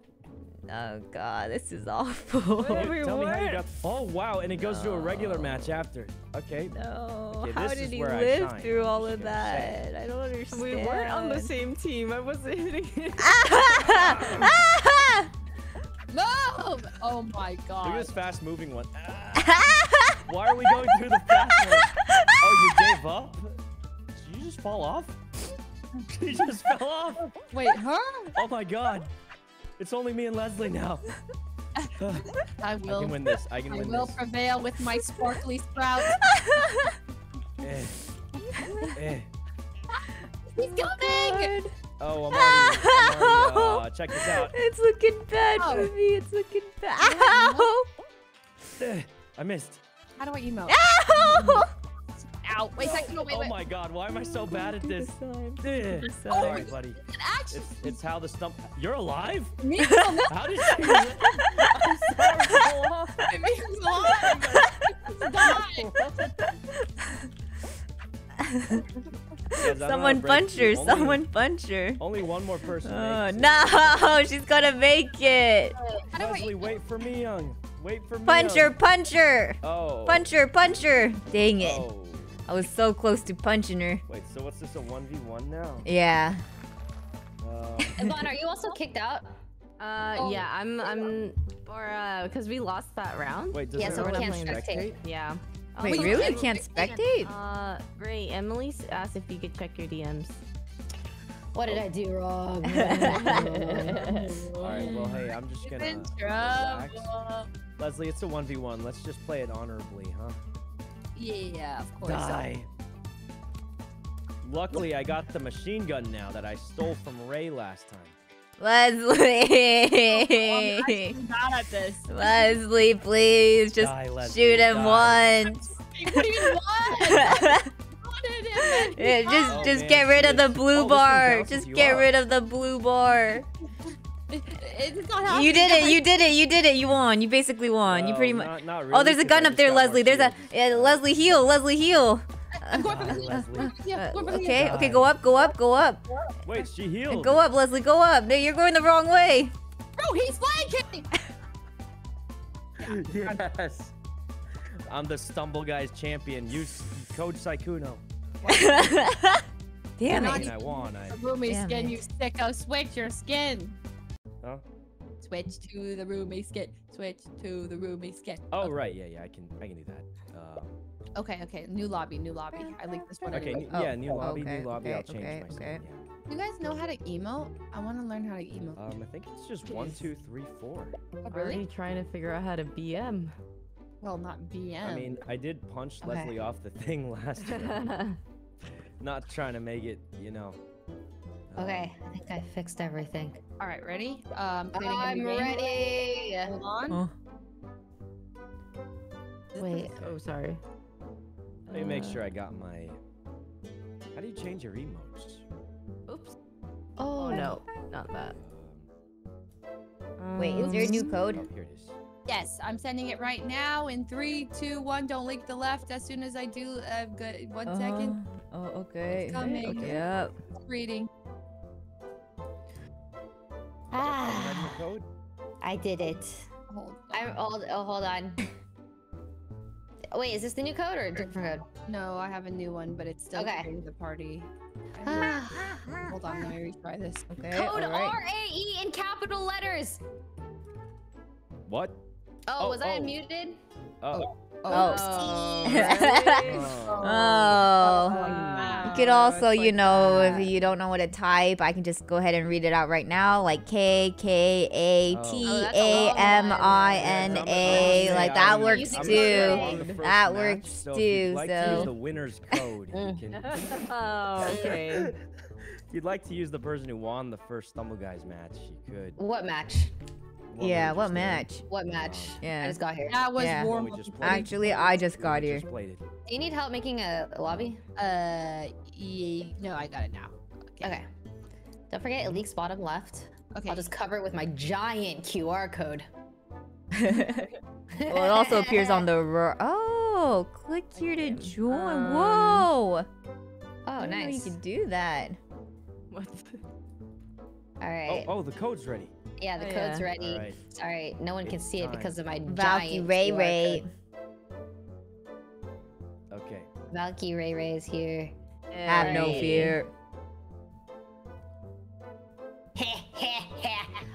Oh god, this is awful. Tell me how you got... Oh wow, and it goes to a regular match after. Okay. No. Okay, how did he live through all of that? I don't understand. We weren't on the same team. I wasn't hitting it. No! Oh my god. Look at this fast moving one. Why are we going through the fast one? Oh, you gave up? Did you just fall off? You just fell off? Wait, huh? Oh my god. It's only me and Leslie now. I can win this. I will prevail with my sparkly sprout. He's coming! Oh, I'm already, check this out. It's looking bad for me. It's looking bad. Ow! I missed. How do I emote? Ow! Ow. Wait, wait. Oh my god, why am I so bad at this? Sorry, buddy. It's how the stump. You're alive? Me? How did you? I'm sorry. It means alive. Someone punch her. Someone punch her. Only one more person. Oh, no, she's gonna make it. Leslie, wait for Miyoung. Wait for Miyoung. Puncher, puncher. Oh. Puncher, puncher. Dang it. Oh. I was so close to punching her. Wait, so what's this, a 1v1 now? Yeah. Yvonne, are you also kicked out? Yeah, I'm... Or, because we lost that round. Wait, yeah, so we can't spectate? Yeah. Wait, really? You can't spectate? Ray, Emily asked if you could check your DMs. What did I do wrong? Alright, well, hey, I'm just gonna... relax. Leslie, it's a 1v1. Let's just play it honorably, huh? Yeah, of course. Die. Luckily, I got the machine gun now that I stole from Ray last time. Leslie! I'm bad at this. Leslie, please, just die, Leslie, shoot him once. What do you want? I wanted him. Just get rid of the blue bar. Just get rid of the blue bar. It's not happening. You did it. You did it. You did it. You won. You basically won. You pretty much. Really, oh, there's a gun up there, Leslie. There's a Leslie, heal. Leslie, heal. Okay. Okay. Go up. Go up. Go up. Wait, she healed. Go up, Leslie. Go up. No, you're going the wrong way. Bro, he's flanking. Yes. I'm the Stumble Guys champion. You, Coach Sykkuno. Damn it! I won. The roommate skin, you sicko. Switch your skin. Huh? Switch to the roommate skin. Switch to the roommate skin. Oh okay. Right, yeah, I can do that. Okay. New lobby. I like this one. Okay, anyway. New lobby. I'll change my skin. Yeah. You guys know how to emote? I want to learn how to emote. I think it's just 1, 2, 3, 4. Oh, really? Already trying to figure out how to BM. Well, not BM. I mean, I did punch Leslie off the thing last time. Not trying to make it, you know. Okay, I think I fixed everything. All right, ready? I'm ready. Hold on. Wait. Oh, sorry. Let me make sure I got my. How do you change your emotes? Oops. Oh no, not that. Wait, is there a new code? Oh, here it is. Yes, I'm sending it right now in 3, 2, 1. Don't leak the left. As soon as I do, I've got 1 second. Oh, okay. It's coming. Okay. Yep. It's reading. Ah, I did it. Hold on. Wait, is this the new code or a different code? No, I have a new one, but it's still the party. Hold on, let me retry this. Okay. Code RAE in capital letters. What? Oh, was I muted? You could also, you know, if you don't know what to type, I can just go ahead and read it out right now. Like KKATAMINA. Like that works too. That works too. So the winner's code. Okay. If you'd like to use the person who won the first Stumble Guys match, you could. What match? What match? Yeah. I just got here. That was warm. Actually, I just got here. Do you need help making a lobby? No, I got it now. Okay. Don't forget, it leaks bottom left. Okay. I'll just cover it with my giant QR code. Well, it also appears on the... Oh, click here to join. Whoa. Oh, nice. I didn't know you could do that. What the... All right. Oh, the code's ready. Yeah, the code's ready. All right. No one can see it because of my giant Valkyrae. Okay. Valkyrae is here. Have no fear.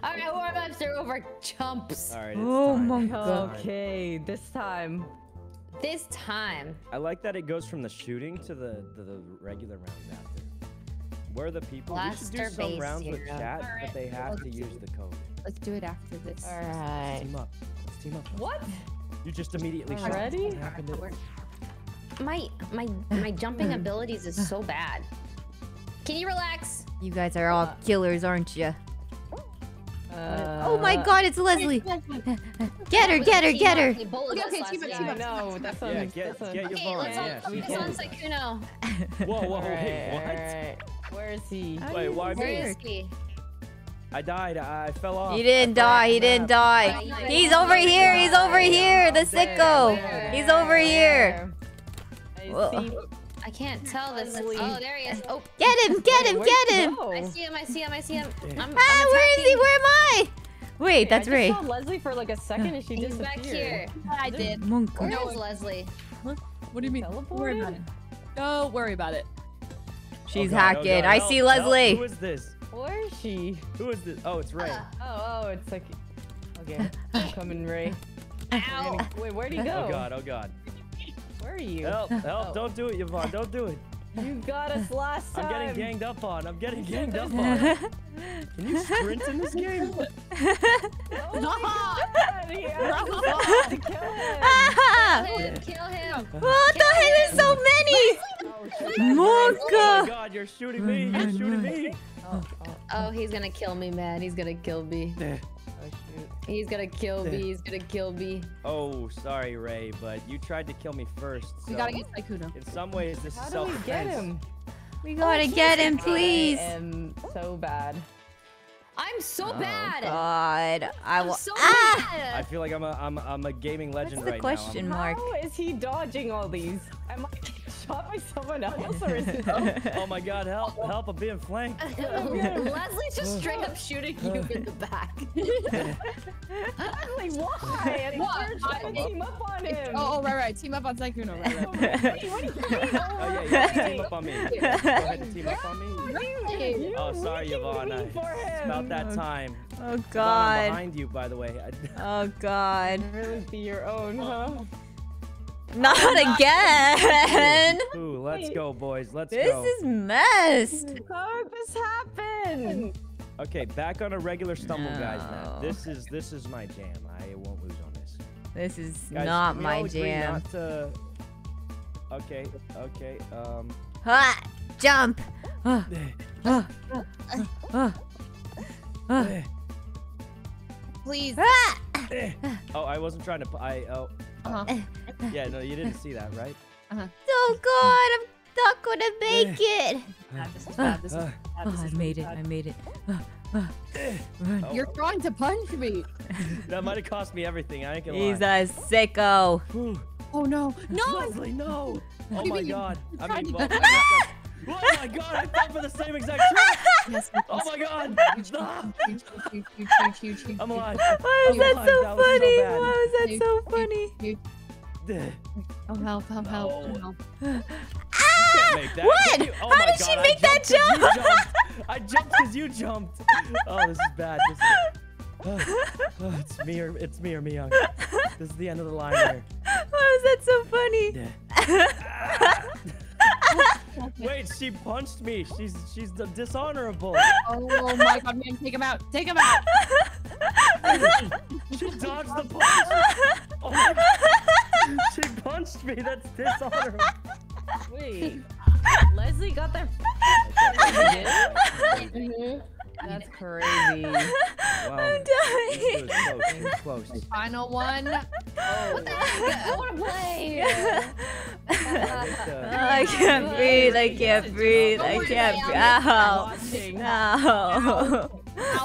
All right, warm-ups are over, chumps. All right, it's time. Okay, this time. This time. I like that it goes from the shooting to the regular round after. Where the people? We should do some rounds with chat, but they have to use the code. Let's do it after this. All right. Let's team up. What? You just immediately shot. Already? My jumping abilities is so bad. Can you relax? You guys are all killers, aren't you? Oh my God! It's Leslie. Get her! Okay, team up. No, that's on. Get Yvonne. Focus on Sykkuno. Whoa! Wait, what? Where is he? Wait, why me? Where is he? I died. I fell off. He didn't die. He's over here. He's over here. The sicko. He's over here. I can't tell this. Oh, there he is. Oh, get him! I see him. I'm where is he? Where am I? Wait, that's Ray. I saw Leslie for like a second, and she disappeared. Back here. I did. Where's Leslie? What do you mean? Don't worry about it. She's hacking. I see Leslie. Who is this? Where is she? Who is this? Oh, it's Ray. It's like. Okay, I'm coming, Ray. Ow! Wait, where'd he go? Oh God. Where are you? Help, don't do it, Yvonne, don't do it. You got us last time. I'm getting ganged up on. Can you sprint in this game? Kill him. What the hell? There's so many. Oh my God, you're shooting me. Oh, he's gonna kill me, man. He's gonna kill me. Oh, shoot. He's gonna kill me. He's gonna kill me. Oh, sorry, Ray, but you tried to kill me first. So we gotta get Sykkuno. In some ways, this is self-defense. How do we get him? We gotta get him, please. I am so bad. I'm so bad. God, I will. So I feel like I'm a gaming legend right now. What's the question mark? How is he dodging all these? Am I shot by someone else or is it? Oh my God! Help! Help! I'm being flanked. Leslie's just straight up shooting you in the back. Leslie, why? What? Team up on him. Oh, right. Team up on Sykkuno. Right. What do you mean? Oh yeah, team up on me. Go ahead, team up on me. Oh, sorry, Yvonne. It's about that time. Oh God. I'm behind you, by the way. Oh God. Really be your own, huh? Not again! Ooh, let's go, boys. Let's go. This is messed. How did this happen? Okay, back on a regular Stumble Guys now. This is my jam. I won't lose on this. This is guys, not my jam. Not to... Okay, okay. Ha! Jump! Please. Oh, I wasn't trying to. Yeah, no, you didn't see that, right? Oh God, I'm not gonna make it. This is bad. This is bad. I made it. I made it. You're trying to punch me. That might have cost me everything. I ain't gonna lie. He's a sicko. Oh no, no, Leslie, no! Oh my God, I mean, oh my God, I fell for the same exact trick! Oh my God! I'm alive. Why is that so funny? Why is that so funny? Oh, help, help, help, help. Ah! What? How did she make that jump? I jumped because you jumped. Oh, this is bad. It's me or Miyoung. This is the end of the line here. Why is that so funny? Wait, she punched me. She's dishonorable. Oh my God, man, take him out. Take him out. She dodged the punch. Oh my God. She punched me. That's dishonorable. Wait. Leslie got their That's crazy. Wow. I'm dying. Close. Final one. Oh. What the heck? I want to play. I can't breathe. I can't breathe. I can't breathe. Ow. Ow.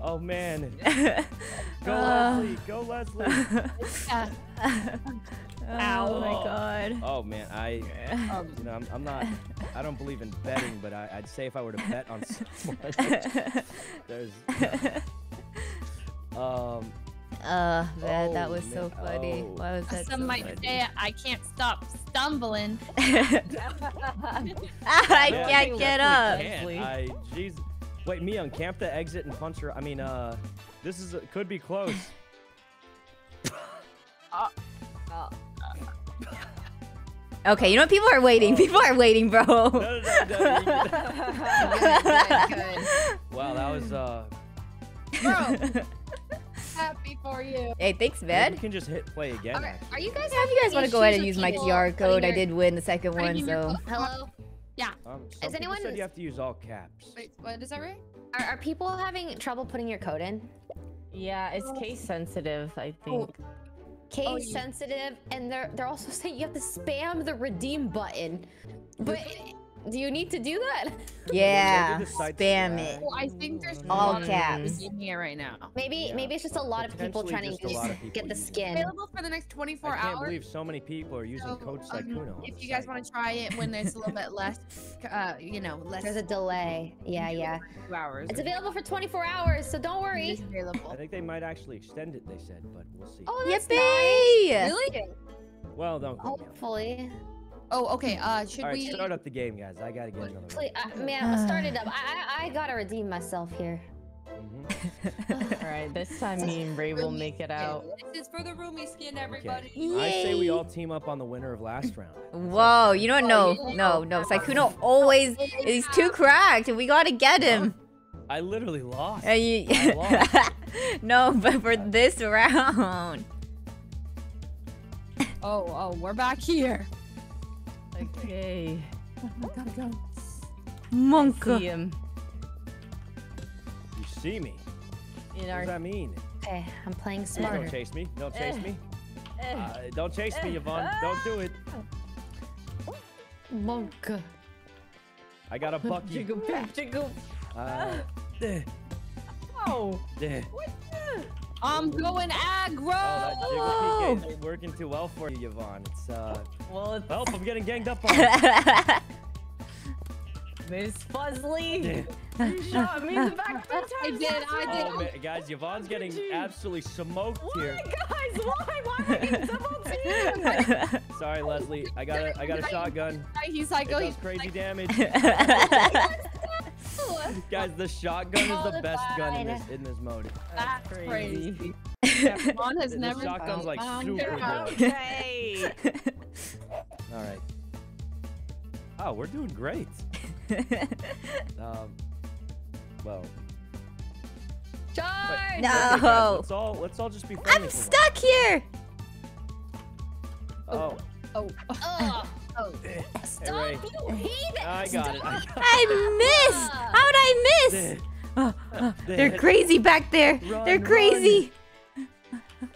Oh, man. Go, Leslie. Go, Leslie. Ow. Oh my God. Oh man, you know, I'm not. I don't believe in betting, but I'd say if I were to bet on someone, there's. Man, that was so funny. Why was that? Some might say I can't stop stumbling. I can't get up. Jeez. Wait, Miyoung, camp the exit and punch her. I mean, this is could be close. Okay, you know what? People are waiting. People are waiting, bro. No. Good. Wow, that was Bro, happy for you. Hey, thanks, man. You can just hit play again. Right. Are you guys? If you guys want to go ahead and use my QR code, I did win the second one, so. Hello. Yeah. Is anyone? Said you have to use all caps. Wait, what is that right? Are people having trouble putting your code in? Yeah, it's case sensitive, I think. Oh. Case sensitive, and they're also saying you have to spam the redeem button. But do you need to do that? Yeah, spam it. Well, I think there's all caps in here right now. Maybe it's just a lot of people trying to get the skin. Available for the next 24 hours. I can't believe so many people are using Code Sykkuno. If you guys want to try it when there's a little bit less, you know, less. There's a delay. Yeah. 2 hours. It's available for 24 hours, so don't worry. It's available. I think they might actually extend it. They said, but we'll see. Oh, that's nice. Really? Well, don't. Hopefully. Oh, okay. Should we start up the game, guys? I gotta get another. Please, man, start it up. I gotta redeem myself here. All right, this time me and Ray will make it out. This is for the roomy skin, everybody. Okay. I say we all team up on the winner of last round. Whoa, you don't know? No. Sykkuno always is too cracked. We gotta get him. I literally lost. I lost. No, but for this round. Oh, we're back here. Okay. I gotta go. Monka. You see me? in our... What does that mean? Okay, I'm playing smarter. Don't chase me. Don't chase me. Don't chase me, Yvonne. Don't do it. Monk. I got a bucky. Jiggle, jiggle. Oh. What the? I'm going aggro. Oh, that jiggle PK ain't working too well for you, Yvonne. It's well, it's... Help! I'm getting ganged up on. Miss Fuzzly! You shot me in the back 3 times! I did! Oh, guys, Yvonne's getting absolutely smoked here. Why, guys? Why? Why am I getting double teamed? Sorry, Leslie. I got a shotgun. He's like, it does crazy damage. Guys, the shotgun is the best gun in this mode. That's crazy. Yvonne has never been found. The shotgun's like super good. Okay. All right. Oh, we're doing great. Well. Charge! Wait, no! Guys, let's all just be friendly. I'm stuck here! Oh. Oh. Oh. Oh. Stop, hey, you heathen! I got it. I missed! How'd I miss? They're crazy back there. Run, they're crazy. Run.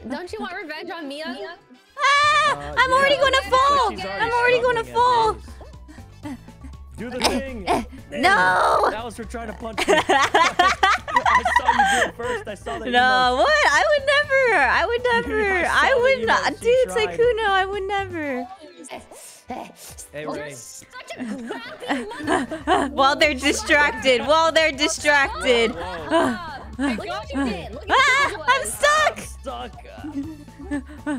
Don't you want revenge on Mia? Ah! I'm already gonna fall! I'm already gonna fall! Do the thing! No! That was for trying to punch me. I saw you do it first. I saw that. No, email. What? I would never. Dude, I would not. Dude, Sykkuno, I would never. Hey, Ray. While they're distracted. Look what you did. Look at you. I'm stuck!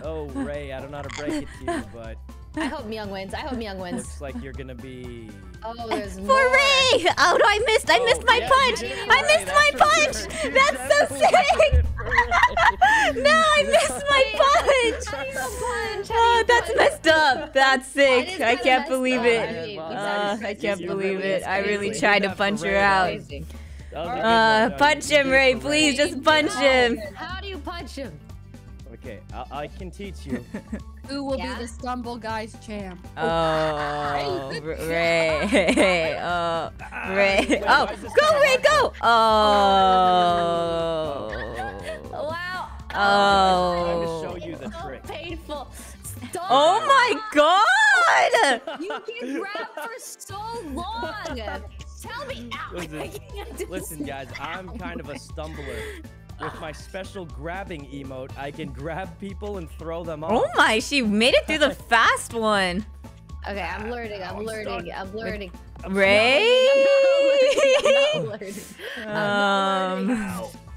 Oh, Ray, I don't know how to break it to you, but... I hope Miyoung wins. Looks like you're gonna be... Oh, there's more! For Ray! Oh no, I missed my punch! I missed my punch! That's so sick! No, I missed my punch! Oh, that's messed up! That's sick! I can't believe it! I can't believe it. I really tried to punch her out. Punch him, Ray, please! Just punch him! How do you punch him? Okay, I can teach you. Who will be the Stumble Guys champ? Oh, Ray. Oh, Ray. Oh, go, Ray, go! Oh. Wow. Oh. I'm going to show you the trick. So painful. Stop. Oh, my God! You can grab for so long. Tell me out. Listen, guys, I'm kind of a stumbler. With my special grabbing emote, I can grab people and throw them off. Oh my, she made it through the fast one. Okay, I'm learning. Ray?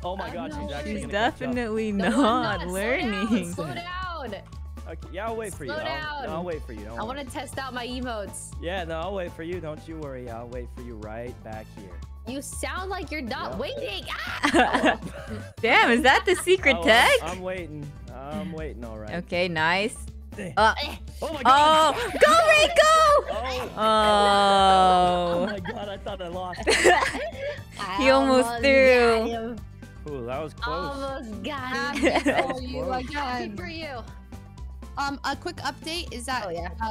Oh my God, she's definitely not learning. Slow down. Okay, yeah, I'll wait for you. I'll wait for you. I want to test out my emotes. Yeah, no, I'll wait for you. Don't you worry. I'll wait for you right back here. You sound like you're not waiting. Ah! Damn, is that the secret tech? I'm waiting. I'm waiting, all right. Okay, nice. Oh, my God. Oh, go, Ray, go! Oh. Oh. Oh, my God, I thought I lost. He almost threw. Ooh, that was close. Almost got it. Happy for you. A quick update is that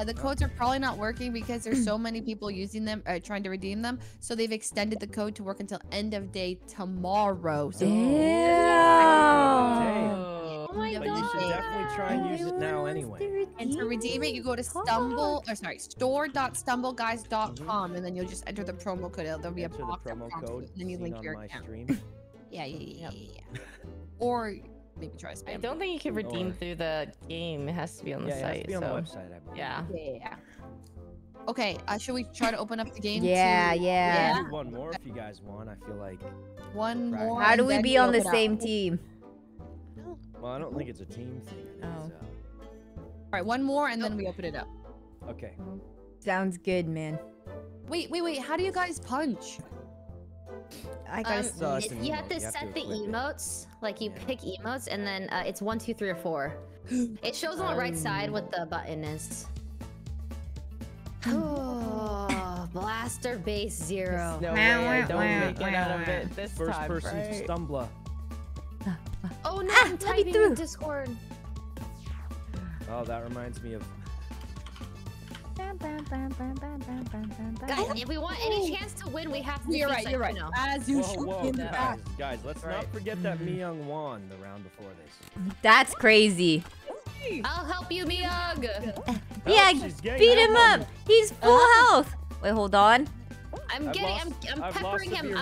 the codes are probably not working because there's so many people using them or trying to redeem them. So they've extended the code to work until end of day tomorrow. So oh my God. But you should definitely try and use it now anyway. And to redeem it, you go to store.stumbleguys.com and then you'll just enter the promo code. There'll be a promo code and then you link your account. Yeah. Or maybe try spam. I don't think you can redeem through the game. It has to be on the site. Yeah, it has to be on the website, I believe. Yeah. Okay, should we try to open up the game? Yeah. I'll do one more if you guys want. I feel like one more. How do we be on the same team? Well, I don't think it's a team thing. Oh. All right, one more and then we open it up. Okay. Sounds good, man. Wait. How do you guys punch? You have to set the emotes. Like you pick emotes, and then it's 1, 2, 3, or 4. It shows on the right side what the button is. Oh, blaster base 0. No way! Don't make it out of it this time. First person stumbler. Oh no! I'm typing in Discord. Oh, that reminds me of. Guys, if we want any chance to win, we have to be right. You're right. As you shoot in the back. Guys, let's not forget that Miyoung won the round before this. That's crazy. I'll help you, Miyoung. Yeah, beat him up. He's full health. Wait, hold on. I'm peppering him.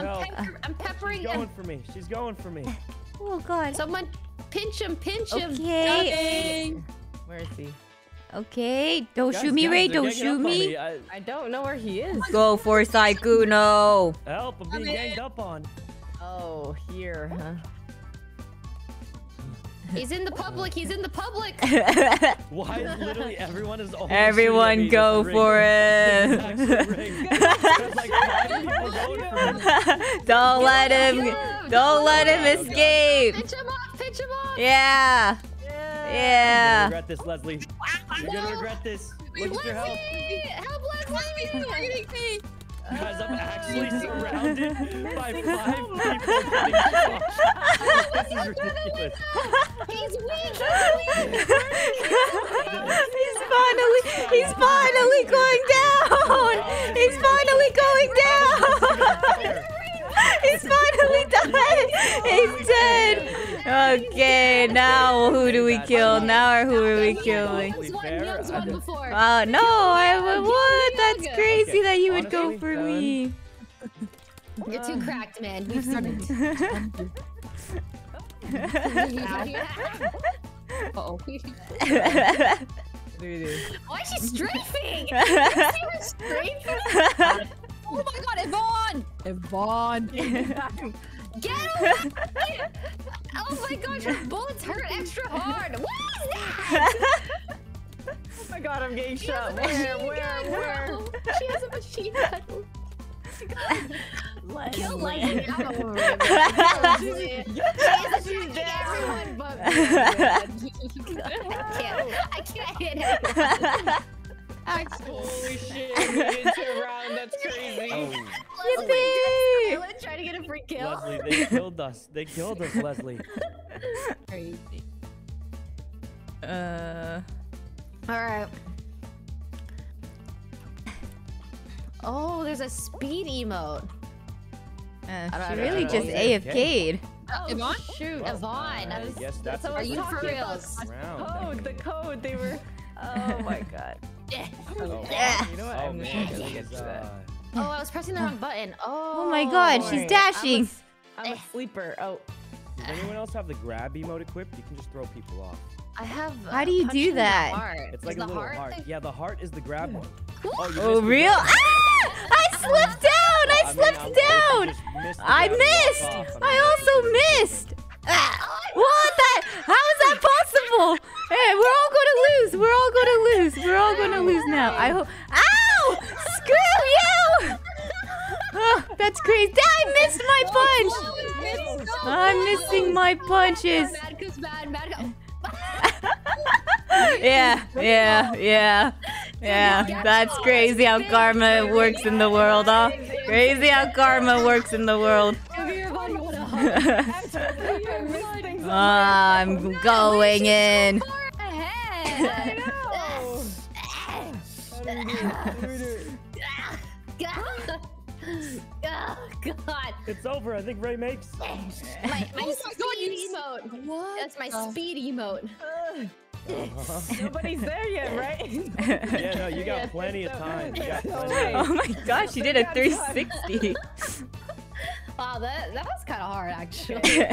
She's going for me. She's going for me. Oh god. Someone pinch him, pinch him. Okay. Where is he? Okay, don't shoot me, Ray. Don't shoot me. I don't know where he is. Go for Sykkuno. Help! I'm being ganged up on. Oh, here, huh? He's in the public. He's in the public. Why is literally everyone is? Everyone go for it. Don't let him. Don't let him escape. Pinch him off. Pinch him off. Yeah. Yeah. You're gonna regret this, Leslie. You're gonna regret this. Wait, Leslie! Help Leslie! He's targeting me! Guys, I'm actually surrounded by 5 people. This is ridiculous. He's weak! He's finally going down! He's finally going down! He's finally dead! He's dead! Okay, now who do we kill? Now who are we killing? No, I would. That's crazy that you would go for me. You're too cracked, man. We've seen it. Uh-oh. Why is she strafing? Is she strafing? Oh my god, Yvonne! Yvonne! Get him! Oh my gosh, her bullets hurt extra hard! What is that? Oh my god, I'm getting shot. Where? She has a machine gun. Kill Lightning. I'm a woman. She's everyone but me. I can't hit him. Holy shit, we into a round, that's crazy. Oh. Leslie, try to get a free kill. Leslie, they killed us. They killed us, Leslie. Crazy. Alright. Oh, there's a speed emote. She really just AFK'd. Oh, Yvonne? Shoot. Yvonne. Yes, that's what you for reals. The code, they were... Oh my god. You know what? I'm gonna get to that. Oh, I was pressing the wrong button. Oh my god, she's dashing. I'm a sleeper. Oh. Does anyone else have the grab emote equipped? You can just throw people off. I have. How do you do that? It's like a little heart. Yeah, the heart is the grab one. Oh, real? Ah! I slipped down! I slipped down! I missed! I also missed! What the? How is that possible? Hey, we're all gonna lose. We're all gonna lose. We're all gonna lose now. I hope. Ow! Screw you! Oh, that's crazy. I missed my punch. I'm missing my punches. Yeah. That's crazy how karma works in the world, huh? Crazy how karma works in the world. I'm going in. God. It's over. I think Ray makes my speed emote. What? That's my speed emote. Nobody's there yet, right? Yeah, no, you got plenty of time. You got plenty of time. Oh my gosh, you did a 360. Wow, that was kind of hard, actually.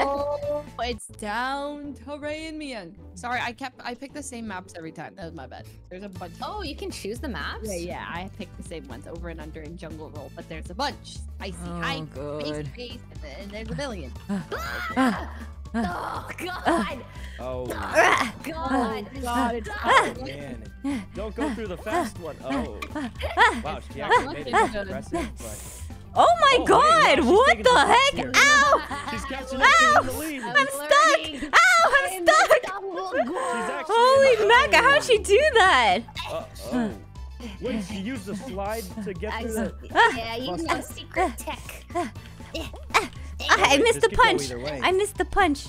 Oh, it's down to Ray and Miyoung. Sorry, I picked the same maps every time. That was my bad. There's a bunch. Oh, you can choose the maps? Yeah, I picked the same ones, over and under and jungle roll, but there's a bunch. Icy, high, base, and there's a billion. Oh god! Oh god! Oh, god. It's man. Don't go through the fast one. Oh. Wow, she actually made it impressive, but... Oh my god! Hey, what the heck? Here. Ow! She's catching up to the lead. I'm stuck! Ow! I'm stuck! Holy mac! How'd she do that? Uh-oh. Wait, she used a slide to get to the... Yeah, you know secret tech. I missed the punch. I missed the punch.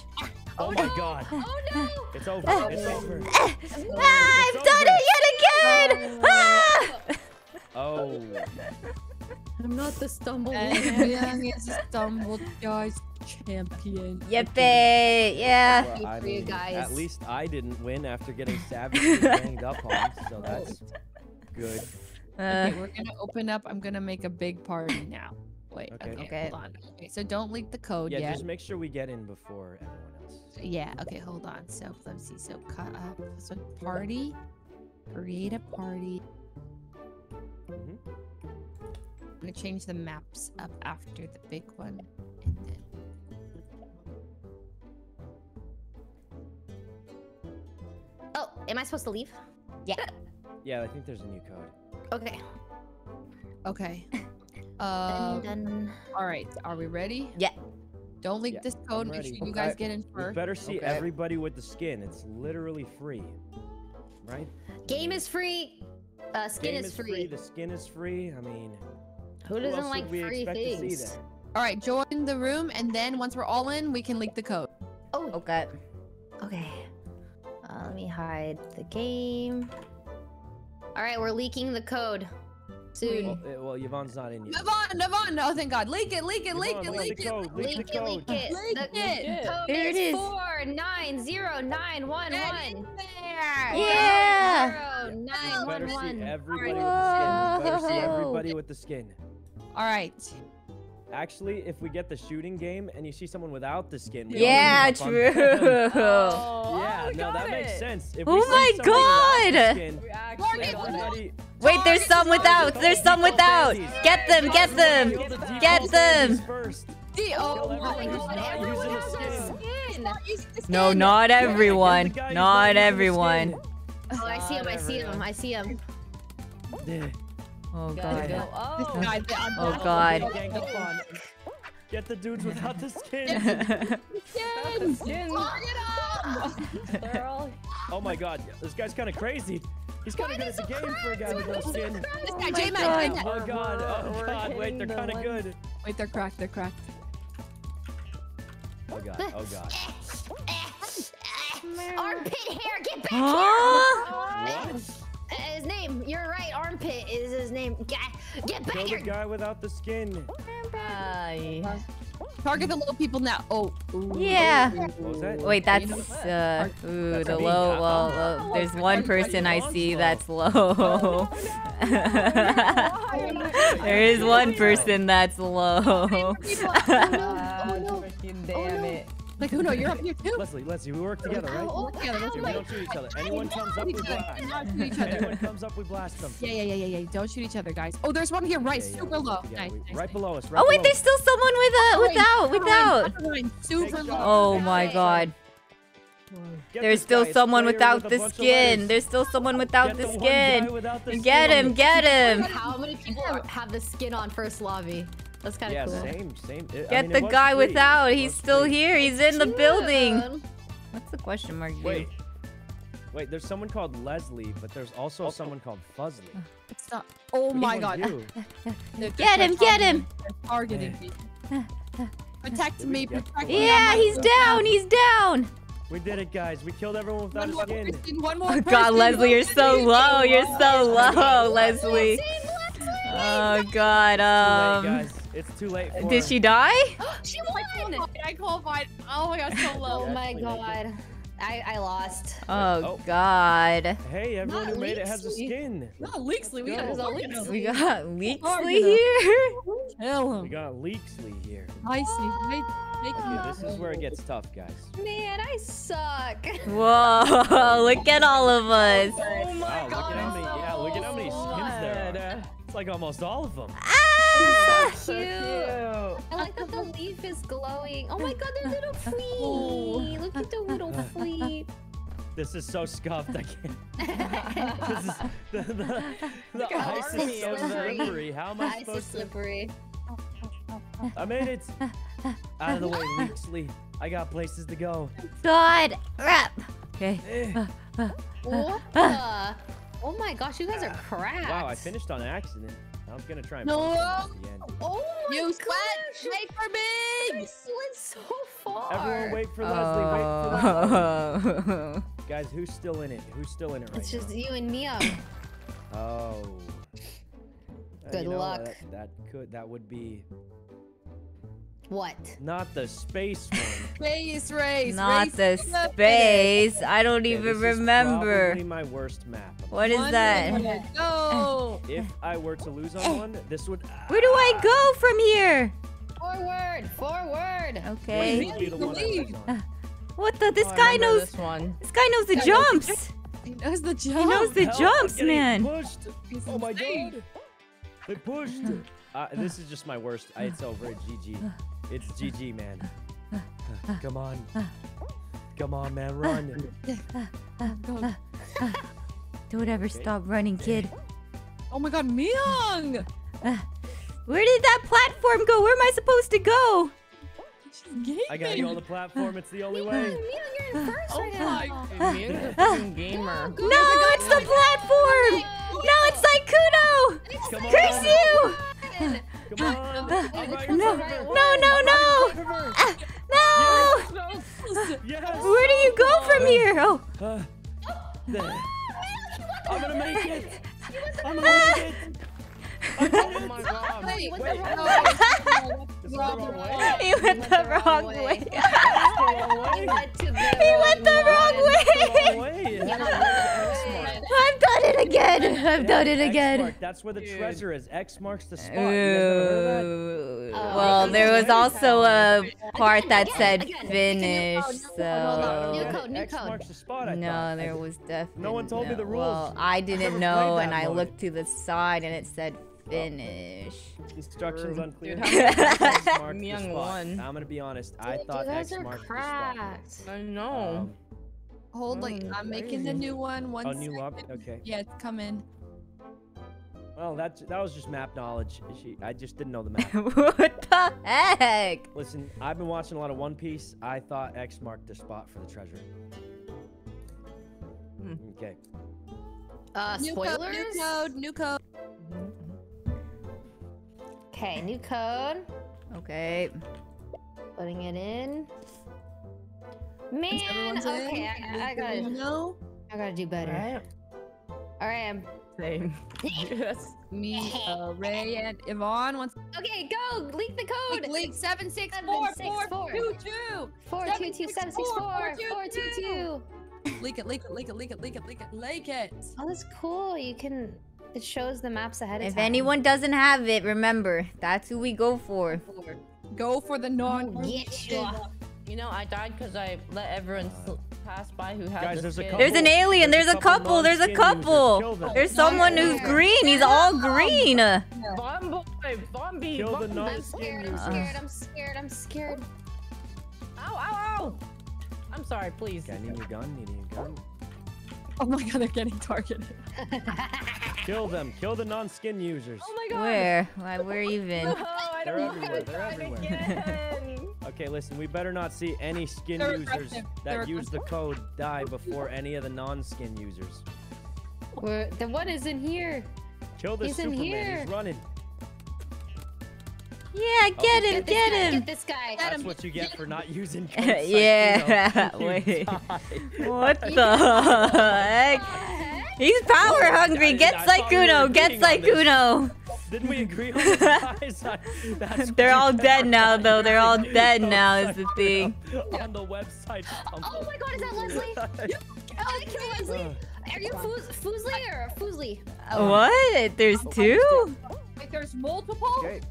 Oh my god. Oh no! It's over. It's over. I've done it yet again! Oh. I'm not the stumbled champion. It's stumbled guys champion. Yippee! Yeah. Well, I mean, guys. At least I didn't win after getting savagely banged up on, so that's good. Okay, we're gonna open up. I'm gonna make a big party now. Wait. Okay. Hold on. Okay, so don't leak the code yet. Yeah, just make sure we get in before everyone else. Yeah. Okay. Hold on. So let's see. So cut up. So party. Create a party. I'm gonna change the maps up after the big one, and then. Oh, am I supposed to leave? Yeah. Yeah, I think there's a new code. Okay. Okay. Dun. All right. Are we ready? Yeah. Don't leak this code. Make sure you guys get in first. Better see everybody with the skin. It's literally free, right? Game is free. Skin is free. The skin is free. I mean, who doesn't like free things? All right. Join the room, and then once we're all in, we can leak the code. Oh. Okay. Okay. Let me hide the game. All right. We're leaking the code. Soon. Well, Yvonne's not in yet. Yvonne! Oh, thank God. Leak it, leak it, Yvonne, leak it. The code there is, 490911. Yeah! 4911. Better see everybody with the skin. All right. Actually, if we get the shooting game and you see someone without the skin, yeah, true. That makes sense. If wait, there's some without. There's some without. Get them. Get them. Get them. No, not everyone. Not everyone. Oh, I see him. I see him. I see him. Oh god. Oh god. Get the dudes without the skin. Oh my god. This guy's kind of crazy. He's kind of good at the game for a guy with no skin. This guy, J-Man. Oh god. Oh god. Wait, they're kind of good. Wait, they're cracked. They're cracked. Oh god. Oh god. Armpit hair. Get back here. What? His name, you're right, Armpit is his name. Get back here! The guy without the skin. Yeah. Target the low people now. Oh. Ooh. Yeah. Wait, that's, ooh, the low, well, there's one person I see that's low. There is one person that's low. Damn it. Like, Uno, you're up here too. Leslie, we work together, right? We work together. We don't shoot each other. Anyone comes up, we blast. Anyone comes up, we blast them. Yeah. Don't shoot each other, guys. Oh, there's one here, right, super low. Nice, right below us. Oh wait, there's still someone without. Super low. Oh my god. There's still someone without the skin. There's still someone without the skin. Get him, get him. How many people have the skin on first lobby? That's kind of cool. Same. Get the guy without. He's still here. He's in the building. What's the question mark? Wait. There's someone called Leslie, but there's also someone called Fuzzly. Stop. Oh my god. Get him! Get him! Targeting me. Protect me! Protect me! Yeah, he's down. He's down. We did it, guys. We killed everyone without a skin. One more person. God, Leslie, you're so low. You're so low, Leslie. Oh god. It's too late for Did she die? She won! I qualified. Oh my god, so low. Oh my god. I lost. Oh god. Hey, everyone who made it has a skin. Not Leaksley. We got Leaksley here. Kill him. We got Leaksley here. I see. This is where it gets tough, guys. Man, I suck. Whoa, look at all of us. Oh my god. Yeah, look at how many skins there are. It's like almost all of them. Ah! So cute. I like that the leaf is glowing. Oh my god, there's little flea. Look at the little flea. This is so scuffed. I can't. This is the ice is so slippery. How am I supposed to? The ice is slippery. I made it. Out of the way, Leaksley. I got places to go. God, rap. Okay. What the? Oh my gosh, you guys are cracked. Wow, I finished on accident. I was gonna try and at the end. Oh my you sweat! Wait for me! I slid so far! Everyone wait for Leslie, wait for Leslie. Guys, who's still in it? Who's still in it right now? It's just you and Miyoung. Oh. Good luck. That would be... What? Not the space one. Space race. Not race the space. I don't even remember. This is probably my worst map. What is that? Go. If I were to lose on one, this would. Where do I go from here? Forward. Forward. Okay. What the? This guy knows. This guy knows the jumps. He knows the jumps. He knows the jumps, man. Oh my god. They pushed. This is just my worst. It's over. GG. It's GG, man. Come on. Come on, man. Run. Don't ever stop running, kid. Oh my god, Miyoung! Where did that platform go? Where am I supposed to go? I got you on the platform. It's the only way. Miyoung, you're in first right now. Miyoung's a gamer. No, it's the platform! No, it's Sykkuno! Curse you! Come on. No, no, no! No! Yes. Where do you go from here? Oh! I'm gonna make it! I'm gonna make it! Oh my god! Wait, you went the wrong way! He went the wrong way! He went the wrong way! I've done it again! I've done it again! That's where the treasure is. X marks the spot. Well, there was also a part that said finish, so... New code, new code. No, there was definitely... No one told me the rules. Well, I didn't know, and I looked to the side, and it said finish. Instructions unclear. Miyoung won. I'm gonna be honest. I thought X marked the spot. I know. Hold, like, I'm making the new one. One second. New up? Okay. Yeah, it's coming. Well, that was just map knowledge. I just didn't know the map. What the heck? Listen, I've been watching a lot of One Piece. I thought X marked the spot for the treasure. Okay. Spoilers? New code, new code. Okay, new code. Okay. Putting it in. Man, okay, I gotta do better. All right, I'm same. Yes, me, Ray, and Yvonne. Okay, go leak the code. Leak 76442276442. Leak it, leak it, leak it, leak it, leak it, leak it, leak it. Oh, that's cool. You can. It shows the maps ahead of time. If anyone doesn't have it, remember that's who we go for. Go for the non-get-ya. You know, I died because I let everyone pass by who had this kid. There's an alien. There's a couple. There's a couple. There's someone who's green. He's all green. Bombi. I'm scared. I'm scared. I'm scared. I'm scared. Ow, ow, ow. I'm sorry, please. I need a gun. Need a gun. Oh my god, they're getting targeted. Kill them. Kill the non-skin users. Oh my god. Where? Why, we're even. No, they're everywhere. They're everywhere. Okay, listen, we better not see any skin users that use the code die before any of the non-skin users. The one is in here. Kill this Superman. He's running. Yeah, get him, get him. Get this guy. That's what you get for not using code. Yeah. Wait. What the heck? He's power hungry. Get Sykkuno. Get Sykkuno. Didn't we agree on this, guys? They're all dead now, though. They're all dead now is the thing. On the website. Oh my god, is that Leslie? Oh, I killed Leslie. Are you Foozly or Foozly? What? There's two? Wait, there's multiple? Okay.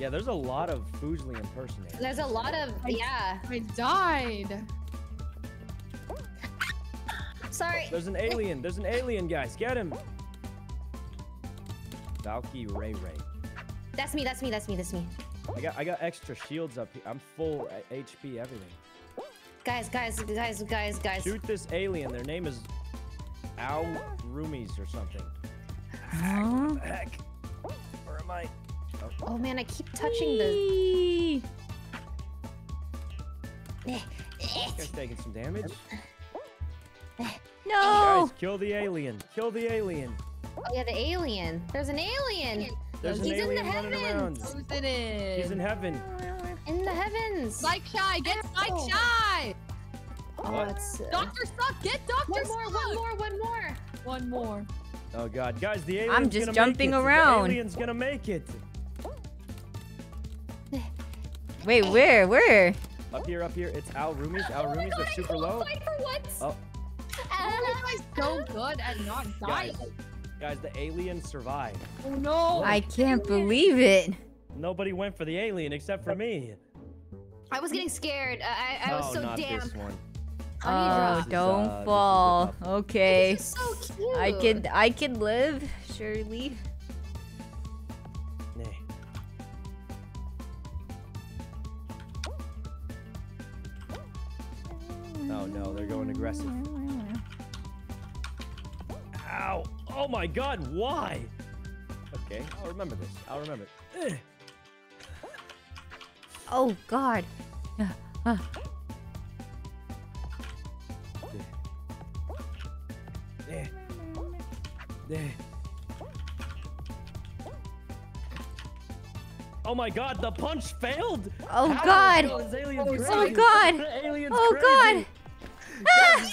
Yeah, there's a lot of Foozly impersonators. There's a lot of, yeah. I died. Sorry. There's an alien. There's an alien, guys. Get him. Valkyrae. That's me, that's me, that's me, that's me. I got extra shields up here. I'm full HP, everything. Guys. Shoot this alien. Their name is Al Roomies or something. Huh? What the heck? Where am I? Oh, oh man, I keep touching the... You guys taking some damage? No! Guys, kill the alien. Kill the alien. Oh yeah, the alien. There's an alien. There's He's in the heavens! Who's in it? He's in heaven. In the heavens! Like Shy! Get Like Shy! What? Dr. Suck! Get Dr. Suck! One more! Oh god, guys, the alien's I'm just jumping around. The alien's gonna make it! Wait, where? Up here. It's our roomies. Our roomies are super low. For once. Oh. I'm so good at not dying. Guys, the alien survived. Oh no! I can't believe it. Nobody went for the alien except for me. I was getting scared. I was so damn. This one. Oh, don't fall. Okay. This is so cute. I can live, surely. Oh no, they're going aggressive. Ow! Oh my god, why? Okay, I'll remember this. Ugh. Oh god. Oh my god, the punch failed! Oh god! Oh god! Oh god! Ah!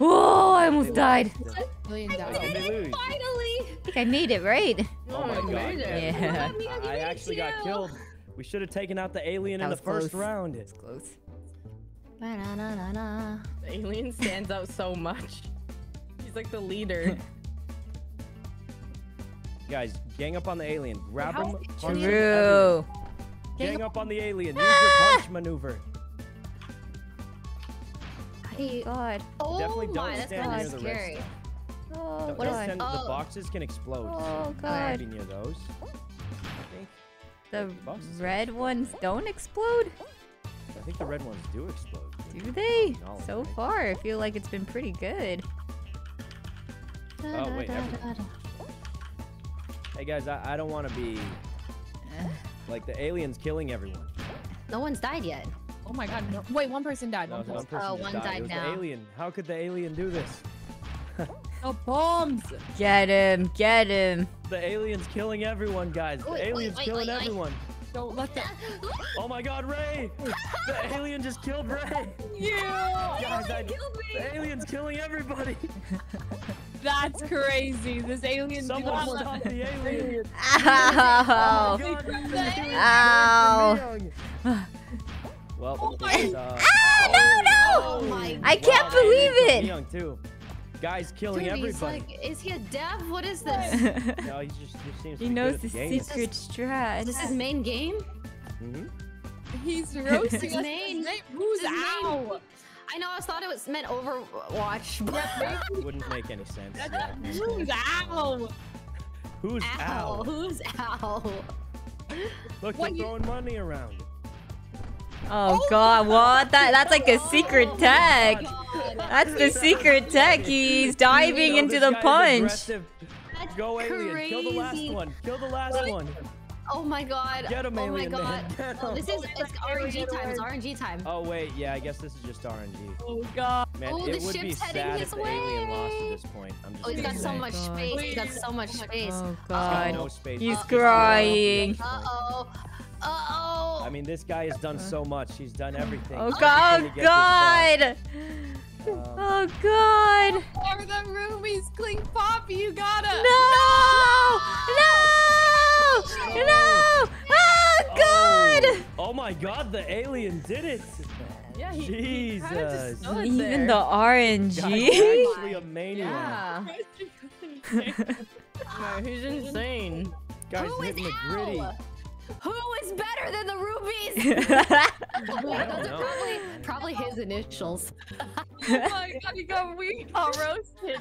Oh, I almost died. I did it, finally! I think I made it, right? Oh my god. Yeah. I actually got killed. We should have taken out the alien in the first round. It's close. The alien stands out so much. He's like the leader. Guys, gang up on the alien. Grab him. True. Gang up on the alien. Use your punch maneuver. Oh god. Definitely don't stand near the wrist. Oh god. The boxes can explode. Oh god. Near those. The red ones don't explode? I think the red ones do explode. Do they? So far, I feel like it's been pretty good. Oh wait. Hey guys, I don't want to be... Like, the alien's killing everyone. No one's died yet. Oh my god, no. Wait, one person died. One died now. The alien. How could the alien do this? No bombs! Get him. The alien's killing everyone, guys. The alien's killing everyone. Don't let that... Oh my god, Ray! The alien just killed Ray! Yeah! The alien's killing everybody! That's crazy. This alien... Someone stop the alien! Ow! Oh my god, Ow! Well, no! Oh my I can't believe it! Miyoung too. Guy's killing everybody. He's like, is he a dev? What is this? No, he's just, he knows the secret strat. This is main game? Mm-hmm. He's roasting us. Who's out? I know, I thought it was meant Overwatch, but... That wouldn't make any sense. Yeah. Who's out? Who's out? Who's out? Look, they're throwing money around. Oh god, what? That's like a secret tech. That's the secret tech. He's diving into the punch. That's Go alien, crazy. Kill the last one. Oh my god. Get him, alien, man. Oh, this is it's RNG time. It's RNG time. Oh wait, yeah, I guess this is just RNG. Oh god. Man, oh, it would be sad if alien lost at this point. I'm just he's got so much space. He's got so much space. Oh god. No space. He's crying. Uh-oh. Uh-oh. I mean, this guy has done so much. He's done everything. Oh god! Oh god! Oh god! Or the roomies cling pop. You gotta. No! No! Oh god! Oh my god! The alien did it. Yeah, he kind of just stood there. Even the RNG. He's actually a maniac. Yeah. No, he's insane. Guys, hitting the gritty. Who is better than the rubies? Those are probably his initials. Oh my god, you got weak. All roasted.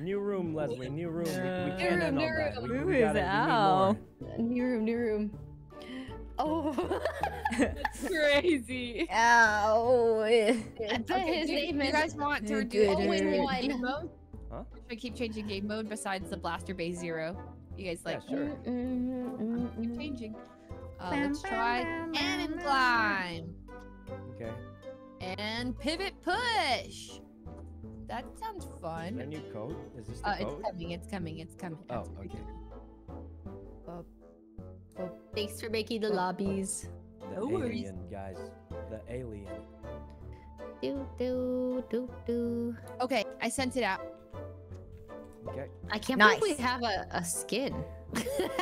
New room, Leslie. New room. We can't end on that. Who is out? New room. Oh, that's crazy. Ow. I bet his name is. You guys want to do all-in-one mode? Huh? Should I keep changing game mode besides the Blaster Base 0? You guys like? Yeah, sure. Keep changing. Let's try cannon climb. Okay. And pivot push. That sounds fun. Is there a new code? Is this the code? It's coming. Oh, okay. Thanks for making the lobbies. The no alien, worries. Guys. The alien. Okay, I sent it out. Okay. I can't believe we have a skin.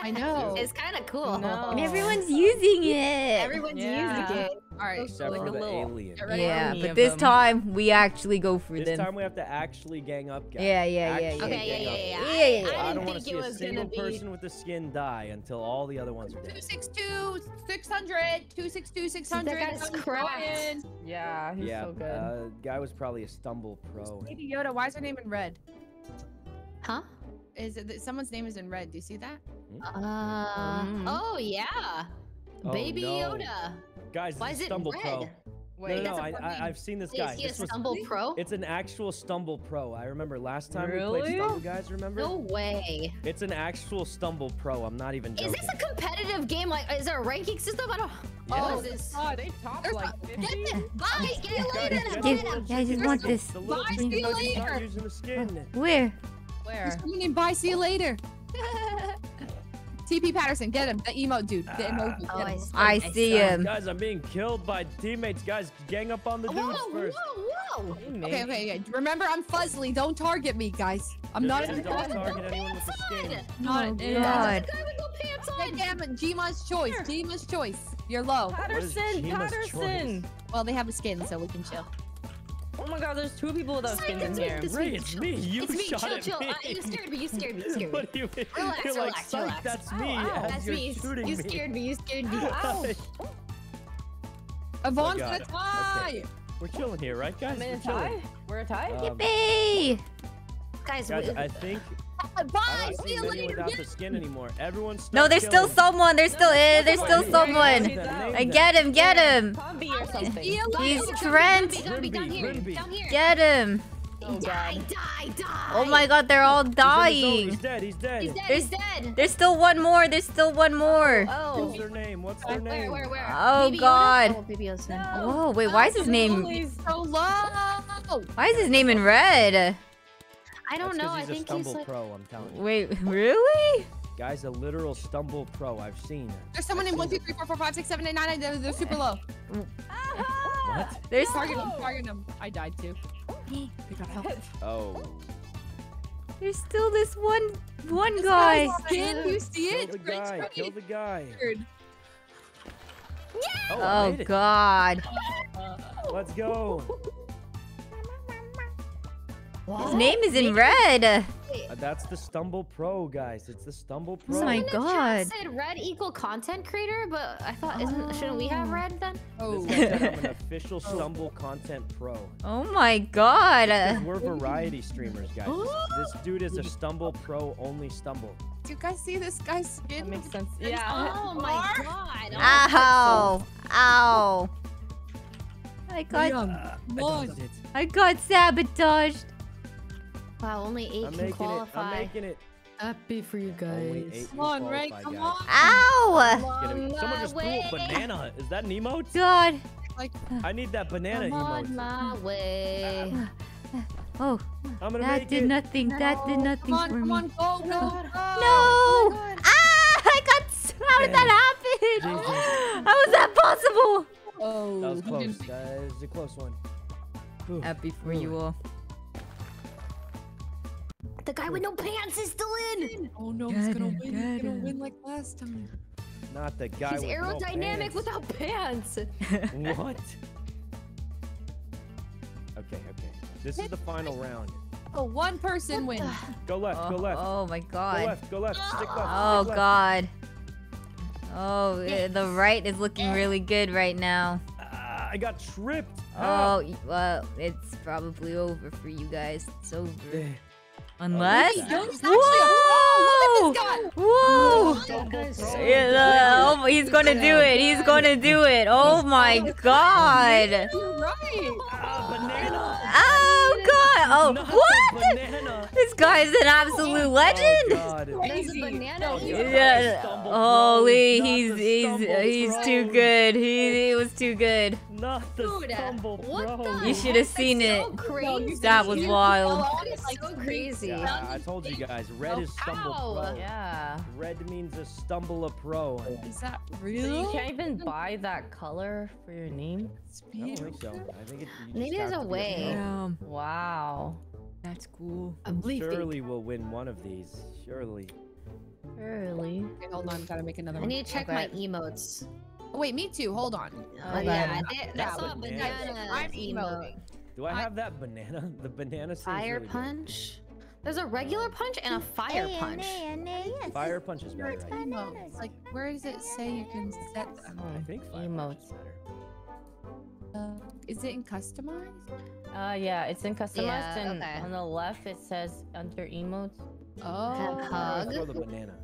I know. It's kind of cool. No. And everyone's using it. Everyone's using it. All right. Except for the alien. Yeah, but this time we actually go for them. This time we have to actually gang up, guys. Yeah. I didn't think it was gonna be. I don't want to see a single person with the skin die until all the other ones are dead. 262, 600. 262, 600. That guy's cracked. Yeah, he's so good. Guy was probably a stumble pro. Baby Yoda, why is her name in red? Huh? Is it that someone's name is in red? Do you see that? Oh yeah, Baby Yoda. Guys, why is it Stumble Pro? Wait, no, I've seen this guy. Is he a Stumble Pro? It's an actual Stumble Pro. I remember last time we played Stumble Guys. Remember? No way. It's an actual Stumble Pro. I'm not even joking. Is this a competitive game? Like, is there a ranking system? I don't. Oh, this. Oh, they top like 50. Bye, see you later. I just want this. Bye, see you later. Where? Where? Coming in by, see you later. TP Patterson, get him. The emote dude. The emote dude. I see him. Guys, I'm being killed by teammates. Guys, gang up on the dudes first. Whoa. Okay, okay. Remember, I'm Fuzzly. Don't target me, guys. I'm not in the target. Don't target anyone with the skin. Oh, God. Damn it. Jima's choice. Jima's choice. You're low. Patterson. Patterson. Well, they have a skin, so we can chill. Oh my god, there's two people without skins in here. Ray, it's me. You shot at me. You scared me. You scared me. You scared me. What do you mean? Relax, relax, relax. That's me. That's me. You scared me. You scared me. Yvonne's in a tie. We're chilling here, right, guys? We're chilling. We're a tie? Yippee! Guys, I think... Bye! See you later! Without the skin anymore. Everyone's no, there's still someone. There's still someone. Get him! Get him! He's Trent. Get him! Die! Die! Die! Oh my God! They're all dying. He's dead. He's dead. He's dead. There's still one more. There's still one more. Oh. What's their name? What's their name? Where? Oh God. Oh wait. Why is his name? Why is his name in red? I don't know. I think he's like... pro, I'm telling you. Wait, really? Guy's a literal stumble pro. I've seen it. There's someone in 1, 2, 3, 4, 5, 6, 7, 8, 9. They're super low. What? There's target him. I died too. They got help. Oh. There's still this one guy. Can you see it? Kill the guy. Yeah! Oh God. Let's go. What? His name is in red. That's the Stumble Pro, guys. It's the Stumble Pro. Oh my God! Said red equal content creator, but I thought shouldn't we have red then? Oh, I'm an official Stumble content pro. Oh my God! We're variety streamers, guys. This dude is a Stumble Pro only Stumble. Do you guys see this guy's skin? That makes sense. Yeah. Oh my God! Ow! Ow! I got sabotaged. Wow, only 8 can qualify. I'm making it. Happy for you guys. Come on, Ray, come on. Ow! Someone just threw a banana. Is that an emote? God. Like, I need that banana emote. Come on my way. Oh, that did nothing. That did nothing for me. Come on, go. No! Ah! How did that happen? How was that possible? Oh, that was close. That was a close one. Ooh. Happy for you all. The guy with no pants is still in! Oh no, he's gonna win. He's gonna win like last time. Not the guy with no pants. He's aerodynamic without pants. What? Okay, okay. This is the final round. Oh, one person wins. Go left, go left. Oh my God. Go left, go left. Stick left. Oh God. Oh, the right is looking really good right now. I got tripped. Oh, well, it's probably over for you guys. It's over. Unless... Whoa! Whoa! He's gonna do it! He's gonna do it! Oh my God! Oh God! Oh, what? This guy is an absolute legend! Holy, he's too good. He was too good. Not the stumble, bro. You should have seen it. That was wild. like so crazy. Yeah, I told you guys, red is stumble pro. Yeah. Red means a stumble a pro. Is that real? So you can't even buy that color for your name? I don't think so. I think it, maybe there's a way. Yeah. Wow. That's cool. I'm leaving. Surely we'll win one of these. Surely. Surely. Okay, hold on, gotta make another one. I need to check my emotes. Oh, wait, me too. Hold on. Oh, yeah. That's not banana. I'm emoting. Do I have that banana? The banana seems fire really punch? Good. There's a regular punch and a fire punch. Fire punch is better, right? Emotes. Like, where does it say you can set them? I think fire punch is better. Is it in customized? Yeah, it's in customized, and on the left it says under emotes. Oh. Have hug. Or the banana.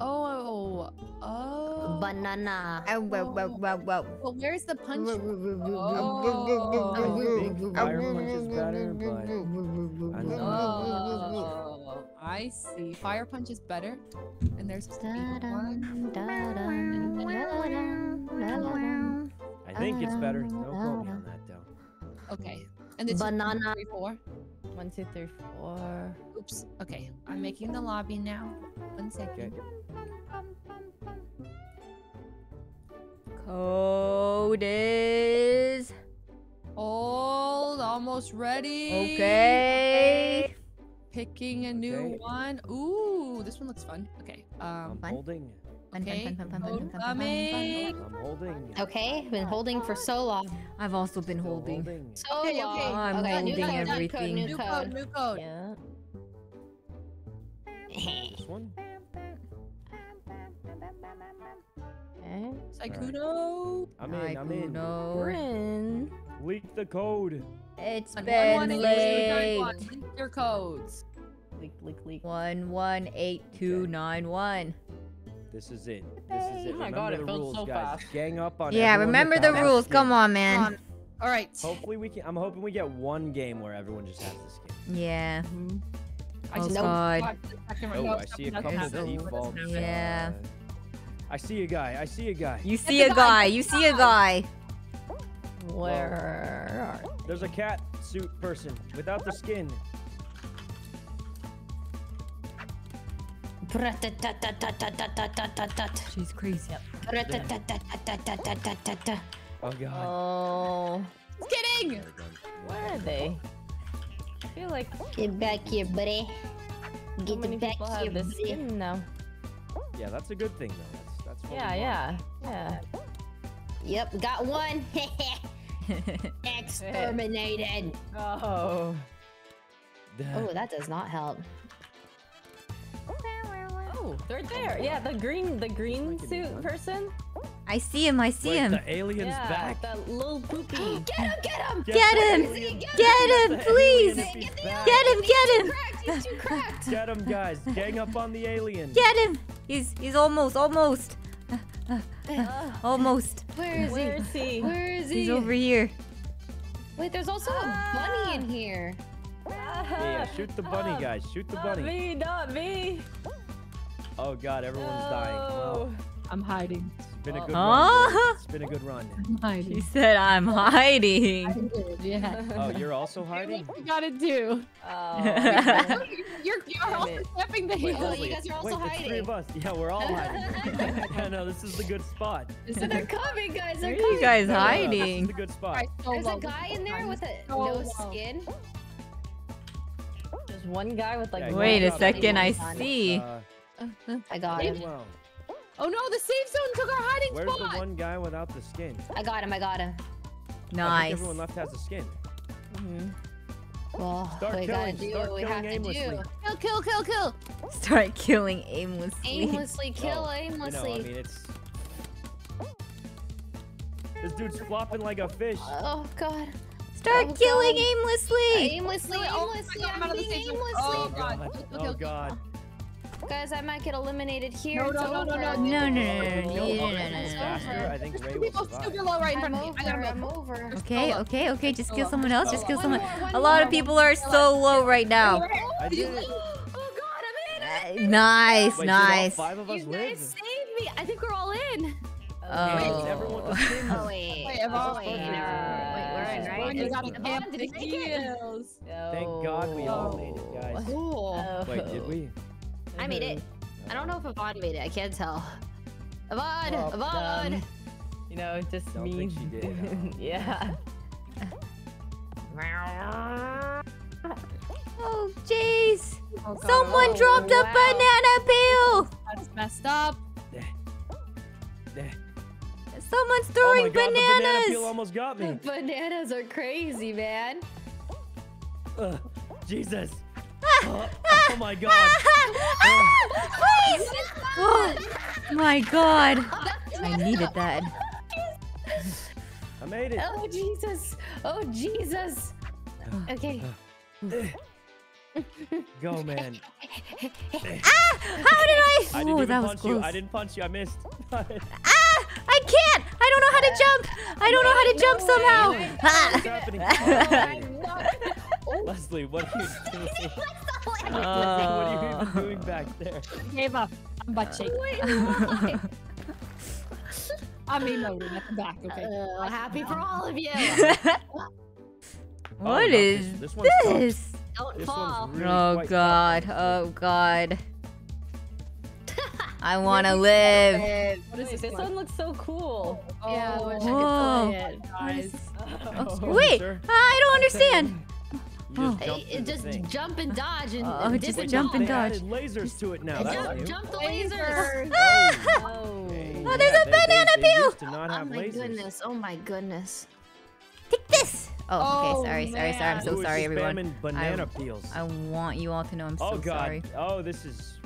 Oh, oh, banana. Oh, whoa, whoa, whoa, whoa. Well, where's the punch? Oh, I see. Fire punch is better. And there's one. I think it's better. No quote on that, though. Okay. And it's banana. 1, 2, 3, 4. Oops. Okay. I'm making the lobby now. 1 second. Code is old, almost ready. Okay. Picking a new one. Ooh, this one looks fun. Okay. I'm holding. Okay. I'm holding. Okay, I've been holding for so long. I've also been holding. So okay, long. Okay. I'm holding everything. New code, new code. Yeah. This one. Okay. Sykkuno. Right. I'm in. We're in. Leak the code. It's been leaked. Leak your codes. Leak. 118291. This is it. This is it. Oh my God, it felt so fast. Gang up on. Yeah, remember the rules. Come on, man. All right. Hopefully we can. I'm hoping we get one game where everyone just has this game. Yeah. Mm-hmm. Oh God. Oh, I see a couple of defaults. Yeah. I see a guy. I see a guy. You see a guy. You see a guy. Where? There's a cat suit person without the skin. She's crazy. Oh God. Oh. Kidding. Where are they? I feel like get back here, buddy. Get back here, buddy. No. Yeah, that's a good thing though. That's yeah. Yep, got one. Exterminated. Oh. Oh, that does not help. Oh, they're there. Yeah, the green suit person. I see him. I see him. The alien's back. That little poopy. Get him! Get him! Get him! Get him! Please! Get him! He's too cracked. Get him, guys! Gang up on the alien. Get him! He's almost. Almost. Where is he? Where is he? He's over here. Wait, there's also a bunny in here. Yeah, shoot the bunny, guys. Shoot the bunny. Not me. Oh God, everyone's dying. Oh. I'm hiding. It's been a good run. It's been a good run. I'm hiding. He said, I'm hiding. I did, yeah. Oh, you're also hiding? What you gotta do? Oh. you're also stepping the hill. You guys are also hiding. Three of us. Yeah, we're all hiding. I know, this is the good spot. So they're coming, guys. They're coming. Where are you guys hiding? This is the good spot. Right, there's a guy in there with a no skin. There's one guy with like... Wait a second, I see. I got him. Oh no, the safe zone took our hiding spot! Where's the one guy without the skin? I got him. Nice. Everyone left has a skin. Mm-hmm. Well, we gotta do what we have to do. Kill. Start killing aimlessly. Aimlessly. You know, I mean, it's... This dude's flopping like a fish. Oh God. Start killing aimlessly! Aimlessly! I'm out of the safe zone. Oh God. Oh God. Guys, I might get eliminated here. No. I think Ray will survive. I'm over. Okay. Just kill someone else. Just kill someone. A lot of people are so low right now. Oh God, I'm in. Nice. You guys saved me. I think we're all in. Oh wait. We're in, right? Yvonne just got the deals. Thank God we all made it, guys. Cool. Wait, did we? I made it. I don't know if Yvonne made it. I can't tell. Yvonne! Well, Yvonne! You know, it just means... I don't think she did. Yeah. Oh, jeez! Oh, someone dropped a banana peel! That's messed up. Someone's throwing bananas! The banana peel almost got me. Bananas are crazy, man. Jesus. Oh my God. Please! Oh my God. I needed that. I made it. Oh, Jesus. Oh, Jesus. Okay. Go, man. Ah! How did I? I didn't punch you. I didn't punch you. I missed. Ah! I can't. I don't know how to jump. I don't know how to jump somehow. What's happening? Oh. Leslie, what are you doing? What are you doing back there? Gave up. I'm butt shaking. Wait, I'm emoting at the back. Okay. Happy for all of you. What is this? Don't fall. Really oh God. I want to live. What is this one looks so cool. Oh, yeah. I wish I could play it. Wait, I don't understand. Just jump and dodge and jump and dodge. Lasers to it now. Jump the lasers. Oh, there's a banana peel. Oh my goodness. Oh my goodness. Take this. Oh, okay. Sorry, sorry, sorry. I'm so sorry, everyone. Banana peels. I want you all to know I'm so sorry. Oh God. Oh, this is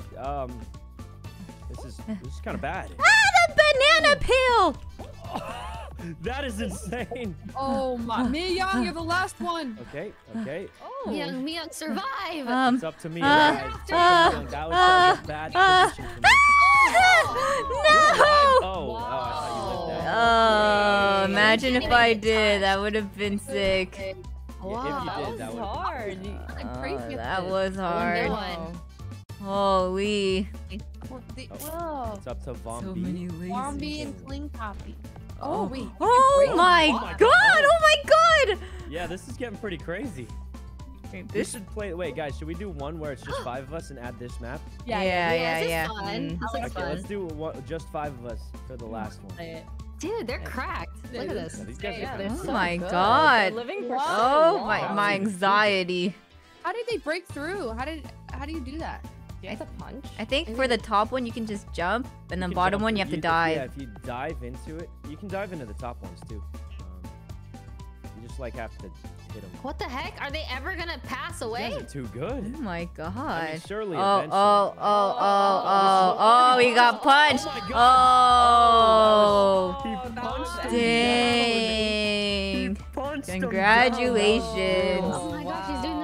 kind of bad. Ah, the banana peel. Oh, that is insane. Oh my. Miyoung, you're the last one. Okay. Okay. Oh. Miyoung, survive. It's up to me. That was a bad position for me. No! Oh, imagine if I did. That would have been sick. Wow, that was hard. That was hard. Holy. It's up to Bombi. Bombi and Kling Poppy. Oh, wait. Oh my God! Oh my God! Yeah, this is getting pretty crazy. We should play. Wait, guys, should we do one where it's just 5 of us and add this map? Yeah. Okay, let's do just 5 of us for the last one. Dude, they're cracked. Look at this. Oh my God. Oh my anxiety. How did they break through? How do you do that? It's a punch. I think for the top one you can just jump, and the bottom one you have to dive. Yeah, if you dive into it, you can dive into the top ones too. You just like have to. What the heck? Are they ever gonna pass away? These are too good. Oh my God. I mean, surely eventually. Oh, he got punched. Oh, dang. Congratulations. Oh my God, she's doing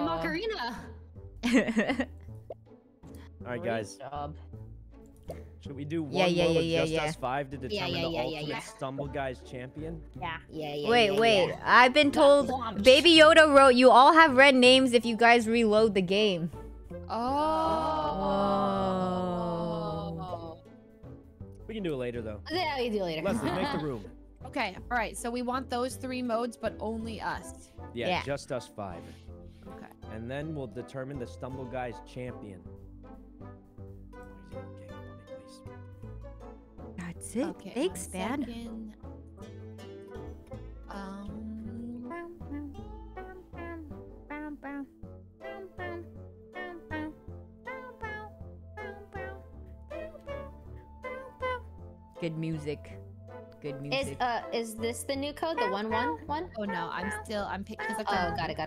the Macarena. All right, guys. Should we do one with us 5 to determine the ultimate Stumble Guys champion? Wait. I've been told Baby Yoda wrote, you all have red names if you guys reload the game. Oh. We can do it later, though. Yeah, we can do it later. Leslie, make the room. Okay, all right. So we want those 3 modes, but only us. Yeah, just us 5. Okay. And then we'll determine the Stumble Guys champion. That's it. Okay, thanks, man. Good music. Good music. Is this the new code? The 111? Oh no, I'm because got it.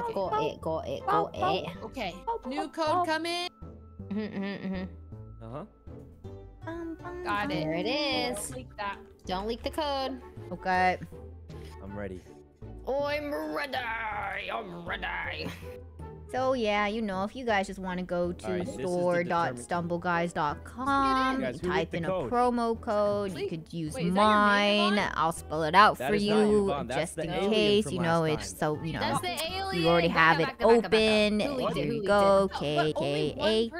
Okay. Go it. Okay. New code coming. Got it. There it is. Don't leak that. Don't leak the code. Okay. I'm ready. I'm ready. So yeah, you know, if you guys just want to go to store.stumbleguys.com, type in a promo code. You could use mine. I'll spell it out for you just in case. You know, it's so, you know, you already have it open. There you go. KKATAMINA.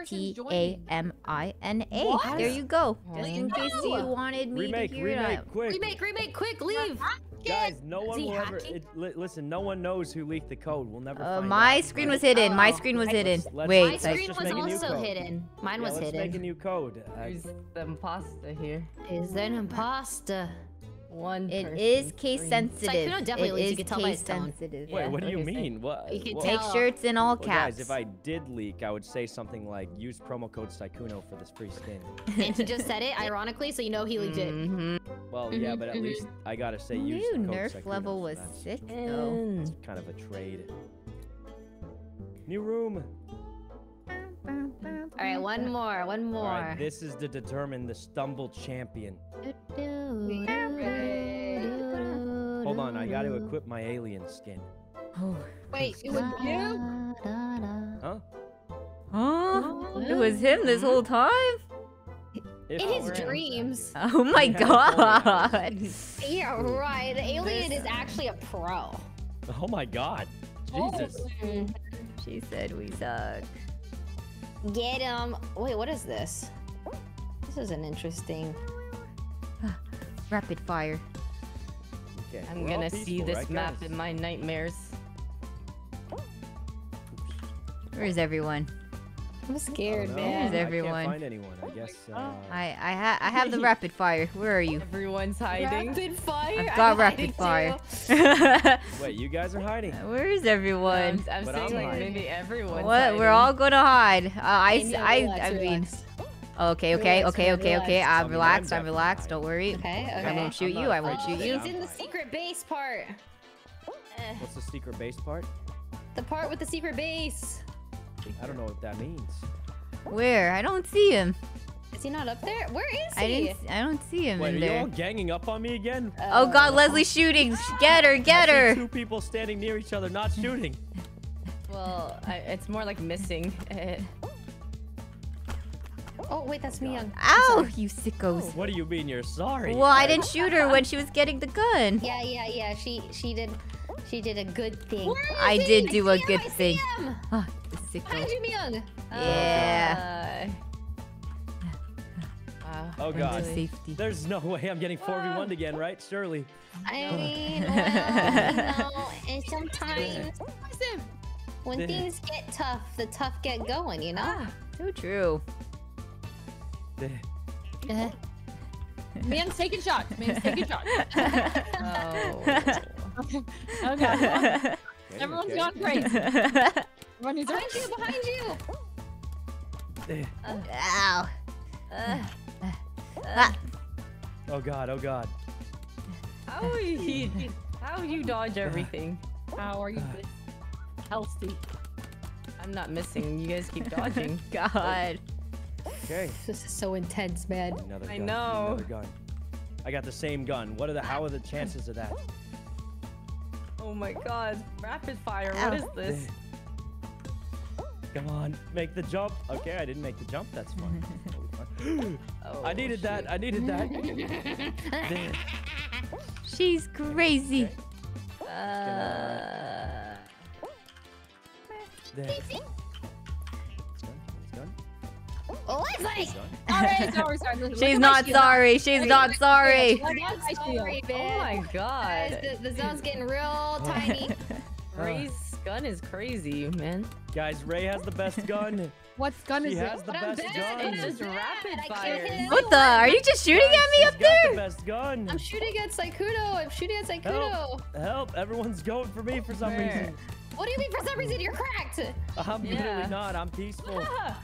There you go. Just in case you wanted me to hear it. Remake, quick. Leave. Guys, no one will ever, listen, no one knows who leaked the code. We'll never find out. Screen was hidden. My screen was hidden. Wait. My screen was also hidden. Mine was hidden. Let's make a new code. There's the imposter here. Is there an imposter? One person. It is case sensitive. Sykkuno definitely leaks. You can tell by his tone. Wait, what do you mean? What? Make sure it's in all caps. Guys, if I did leak, I would say something like, use promo code Sykkuno for this free skin. And he just said it, ironically, so you know he leaked it. Well, yeah, but at least I gotta say use the code Nerf Sykkuno, level was sick, though. It's kind of a trade. New room. All right, one more, one more. All right, this is to determine the stumble champion. Hold on, I got to equip my alien skin. Oh, wait, it was you? Huh? Huh? It was him this whole time? In his dreams. Oh my god. Yeah, right. The alien is actually a pro. Oh my god. Jesus. She said we suck. Get him. Wait, what is this? This is an interesting... Rapid fire. Okay. I'm gonna see this map in my nightmares. Where is everyone? I'm scared, man. Where is everyone? I can't find anyone, I guess. I have the rapid fire. Where are you? Everyone's hiding. Rapid fire? I've got rapid fire. Wait, you guys are hiding. Where is everyone? Yeah, I'm saying like maybe everyone's hiding. We're all gonna hide. I mean... Okay. I'm relaxed. Don't worry. Okay. I won't shoot you. I won't shoot you. He's in the secret base part. What's the secret base part? The part with the secret base. I don't know what that means. Where? I don't see him. Is he not up there? Where is he? I don't see him in there. Wait, are you all ganging up on me again? Oh god, Leslie's shooting. Get her, get her. I see two people standing near each other, not shooting. Well, it's more like missing. Oh, wait, that's Miyoung. Ow, you sickos. What do you mean you're sorry? Well, I didn't shoot her when she was getting the gun. Yeah. She did a good thing. I did do a good thing. Oh, the sicko. Hide you, Miyoung. Yeah. Oh, god. There's no way I'm getting 4v1'd again, right? Surely. I mean, well, no. And sometimes when things get tough, the tough get going, you know? Ah, so true. Man's taking shots. Man's taking shots. Okay. Everyone's gone crazy. Everyone's behind you. Behind you. Ow. Oh god. Oh god. How you dodge everything? How are you healthy? I'm not missing. You guys keep dodging. God. Okay. This is so intense, man. Another gun. I know. Another gun. I got the same gun. What are the? How are the chances of that? Oh my god! Rapid fire. Ow. What is this? Come on, make the jump. Okay, I didn't make the jump. That's fine. Oh, I needed that. I needed that. She's crazy. Okay. Leslie! Alright, sorry. She's not sorry. She's not sorry. Oh my god. The zone's getting real tiny. Ray's gun is crazy, man. Guys, Ray has the best gun. What gun is it? She has the best gun. It's just rapid fire. What the? Are you just shooting at me up there? The best gun. I'm shooting at Sykkuno. I'm shooting at Sykkuno. Help. Everyone's going for me for some reason. What do you mean for some reason? You're cracked. I'm really not. I'm peaceful. No. No.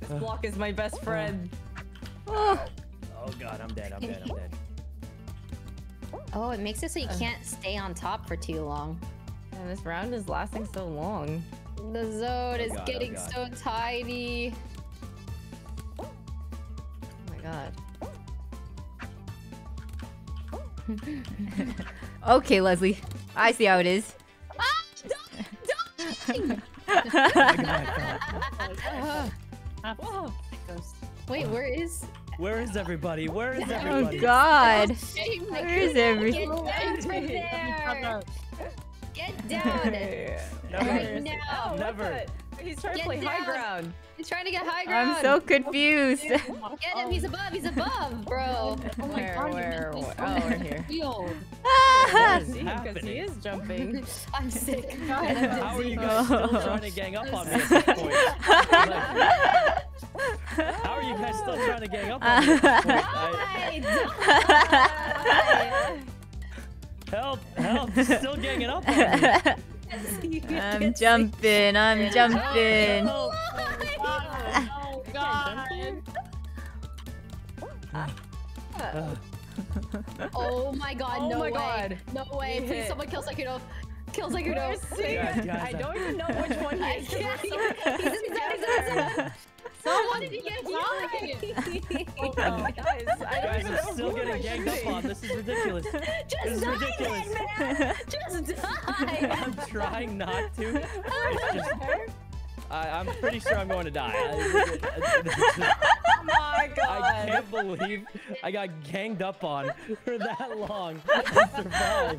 This block is my best friend. Oh god, I'm dead. Oh, it makes it so you can't stay on top for too long. And this round is lasting so long. The zone is getting so tidy. Oh my god. Okay, Leslie. I see how it is. Oh, wait, where is everybody? Where is everybody? Oh god! Where is everyone? Get Get down! Yeah. Right now! Never! He's trying to play high ground. He's trying to get high ground. I'm so confused. Get him. He's above. He's above, bro. Oh my god. Where? Oh, we're here. Because he is jumping. I'm sick. God, how are you guys still trying to gang up on me at this point? How are you guys still trying to gang up on me at this point? Help! Help! Still ganging up on me. I'm jumping, I'm jumping. Oh, oh god. Oh my god, no way. No way. Please someone kill Sykkuno. Kill Sykkuno. I don't even know which one he is. Someone did he get it? Oh my guys, I don't know. Still getting ganged up on. This is ridiculous. Just die then, man! Just die! I'm trying not to. I'm pretty sure I'm going to die. Oh my god. I can't believe I got ganged up on for that long and survived.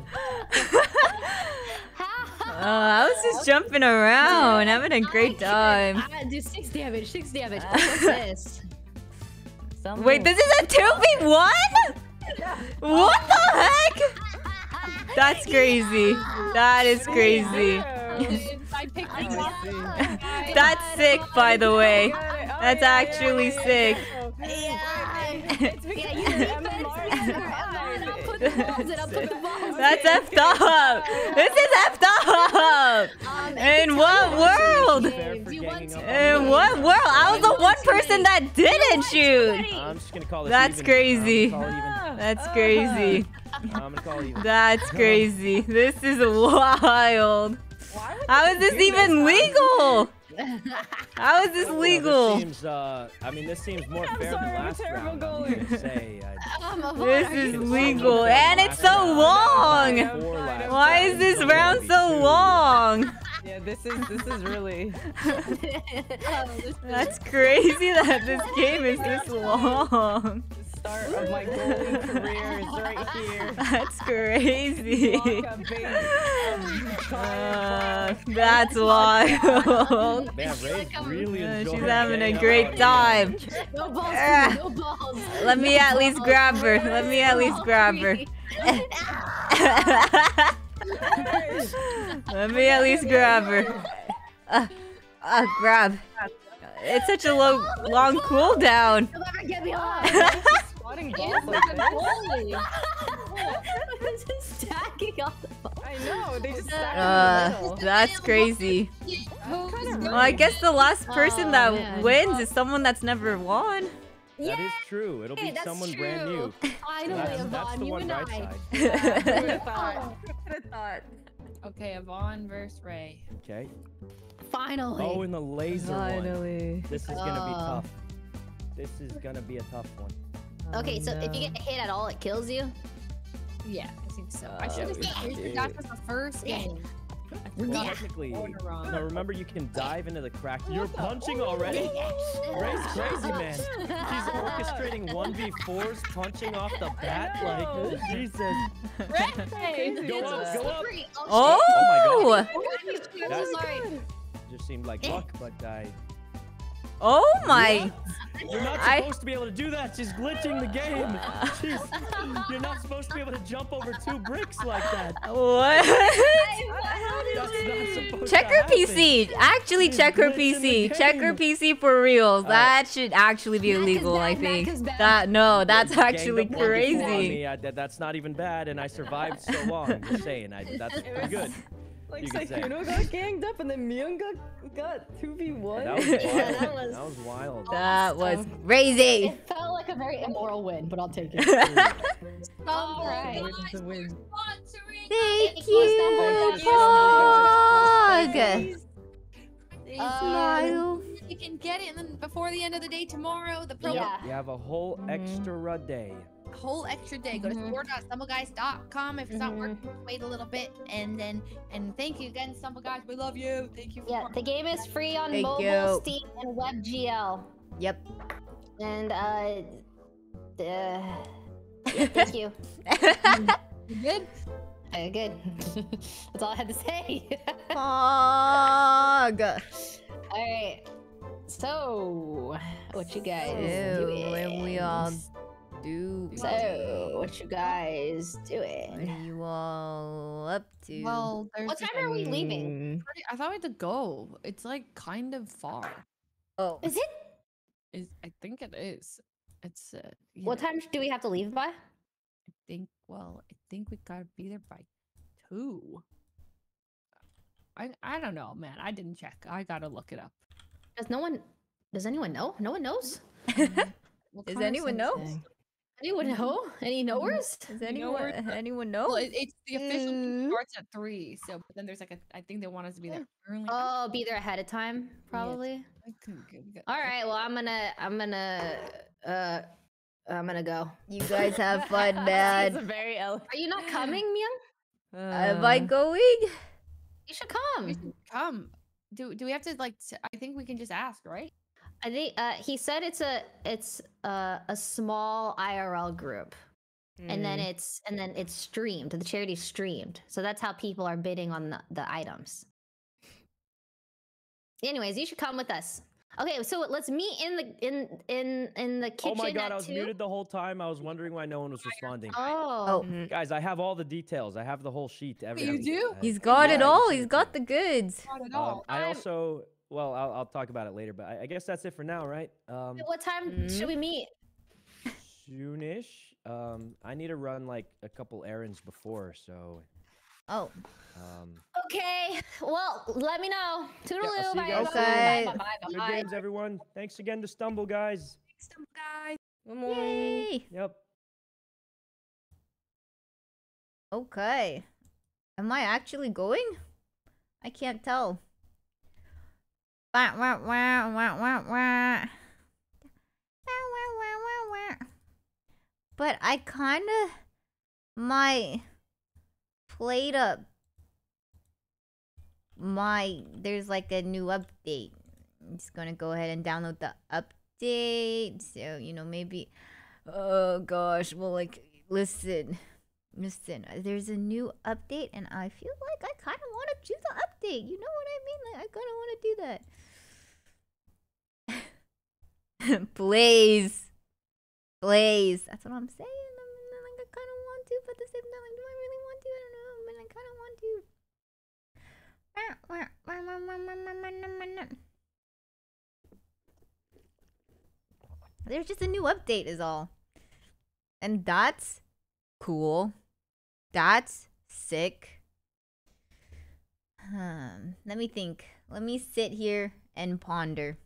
Oh, I was just jumping around, having a great time. I do 6 damage, 6 damage. What's this? Wait, this is a 2v1? What the heck? That's crazy. That is crazy. That's sick, by the way. That's actually sick. That's effed up. This is effed up. In what world? In what world? I was the one person that didn't shoot. That's crazy. That's crazy. That's crazy. This is wild. How is this even legal? How is this legal? This seems, I mean, this seems more fair than last round. This is legal, and it's so long. Why is this round so long? Yeah, this is really. That's crazy that this game is this long. Start of my golden career is right here. That's crazy. That's wild. Man, Ray really enjoyed she's having a great time. No balls, no balls. Let me at least grab her. Let me at least grab her. Let me at least grab her. Grab. It's such a long cooldown. You'll never get me off. Just stacking up the ball. I know, they just stack up the that's crazy. Well, I guess the last person that wins is someone that's never won. That is true. It'll be someone brand new. Finally, Yvonne, you and I. Okay, Yvonne versus Ray. Okay. Finally. Oh, and the laser one. This is gonna be tough. This is gonna be a tough one. Okay, so if you get hit at all, it kills you? Yeah, I think so. I should have got the first game. Technically, now remember you can dive into the crack. You're punching already? Ray's crazy, man. She's orchestrating 1v4s, punching off the bat like Jesus. Ray, go up, go up. Oh! My god. Just seemed like luck, but I... Oh my! You're not supposed to be able to do that. She's glitching the game. You're not supposed to be able to jump over 2 bricks like that. What? Check her PC. Actually, check her PC. Check her PC for real. That should actually be illegal, I think. That no, that's actually crazy. That's not even bad, and I survived so long. I'm just saying, that's good. Like Sykkuno got ganged up and then Miyoung got 2v1. That was wild. That was crazy. It felt like a very immoral win, but I'll take it. Alright. Thank you, Pog. Smile. You can get it and then before the end of the day tomorrow. The promo. Yeah. You have a whole extra day. A whole extra day. Go to store.stumbleguys.com if it's not working. Wait a little bit and thank you again, Stumble Guys. We love you. Thank you. Yeah, the game is free on mobile, Steam, and WebGL. Yep. And yeah, thank you. Good. Good. That's all I had to say. Fog. All right. So, what you guys doing? When we all do. So, what you guys doing? What are you all up to? Well, what time are we leaving? I thought we had to go. It's like kind of far. Oh, is it? I think it is. It's. What time do we have to leave by? I think we gotta be there by 2. I don't know, man. I didn't check. I gotta look it up. Does anyone know? No one knows? Does anyone know? Anyone know? Any knowers? Does anyone know? Well, it's the official starts at 3, so but then there's like I think they want us to be there early. Oh, be there ahead of time, probably. Yeah. All right, well I'm gonna go. You guys have fun, man. Are you not coming, Miyoung? Am I going? You should come. You should come. Do we have to like? I think we can just ask, right? I think he said it's a small IRL group, and then it's streamed. The charity's streamed, so that's how people are bidding on the items. Anyways, you should come with us. Okay, so let's meet in the kitchen. Oh my god, I was muted the whole time. I was wondering why no one was responding. Oh, guys, I have all the details. I have the whole sheet. Everything. You do? He's got it all. He's got the goods. Got it all. I also, well, I'll talk about it later, but I guess that's it for now, right? What time should we meet? Soonish. I need to run like a couple errands before, so. Oh. Okay. Well, let me know. Toodaloo. Yeah, bye. Good games, everyone. Thanks again to Stumble Guys. Thanks, Stumble Guys. Good morning. Yay. Yep. Okay. Am I actually going? I can't tell. Wah wah wah wah wah wah. But I kind of Plate Up. There's like a new update. I'm just gonna go ahead and download the update. So, you know, maybe. Oh gosh. Well, like, listen. There's a new update, and I feel like I kind of want to do the update. You know what I mean? Like, I kind of want to do that. Please. That's what I'm saying. I kind of want to, but at the same time, like, do I really want to? I don't know. I mean, I kind of want to. There's just a new update is all. And that's cool. That's sick. Let me think. Let me sit here and ponder.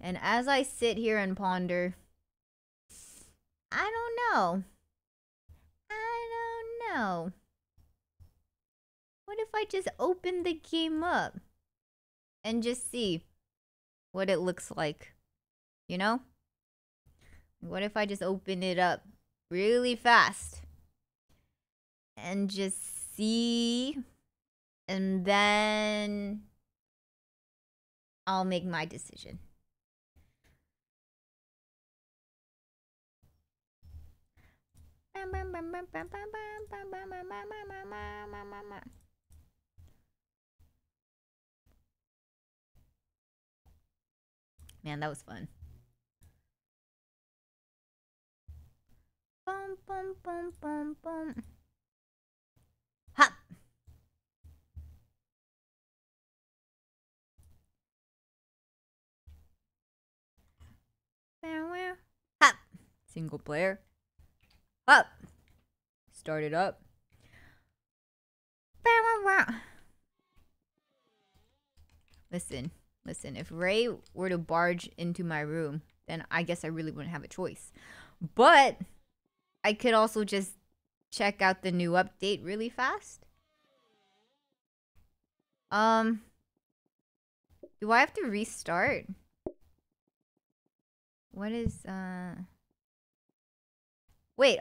And as I sit here and ponder, I don't know. What if I just open the game up and just see what it looks like, you know? What if I just open it up really fast and just see, and then I'll make my decision. Man, that was fun. Boom, boom, boom, boom, boom. Hop. Hop. Single player. Hop. Start it up. Listen, if Ray were to barge into my room, then I guess I really wouldn't have a choice. But I could also just check out the new update really fast. Do I have to restart? What is, Wait,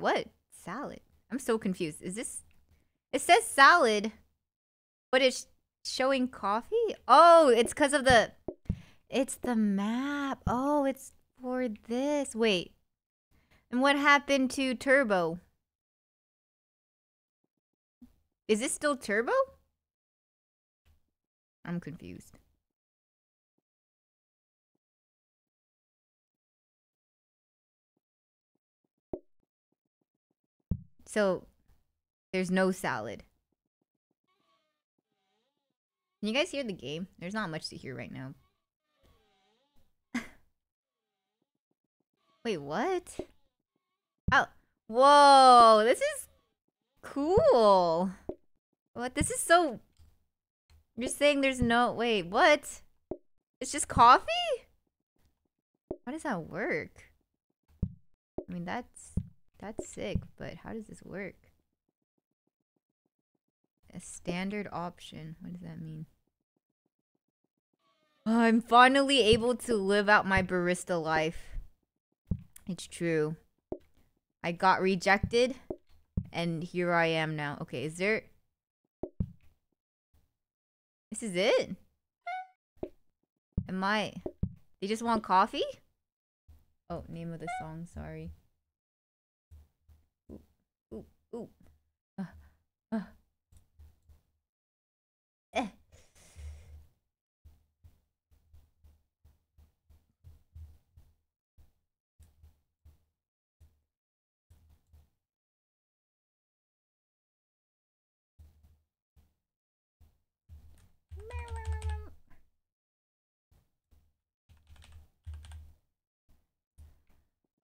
what? Salad. I'm so confused. Is this... It says salad, but it's... Showing coffee? Oh, it's because of the... It's the map. Oh, it's for this. Wait. And what happened to Turbo? Is this still Turbo? I'm confused. So, there's no salad. Can you guys hear the game? There's not much to hear right now. Wait, what? Oh, whoa, this is cool. What? This is so... You're saying there's no... Wait, what? It's just coffee? How does that work? I mean, that's sick, but how does this work? A standard option. What does that mean? Oh, I'm finally able to live out my barista life. It's true. I got rejected, and here I am now. Okay, is there... This is it? Am I... They just want coffee? Oh, name of the song, sorry. Ooh, ooh, ooh. Eh.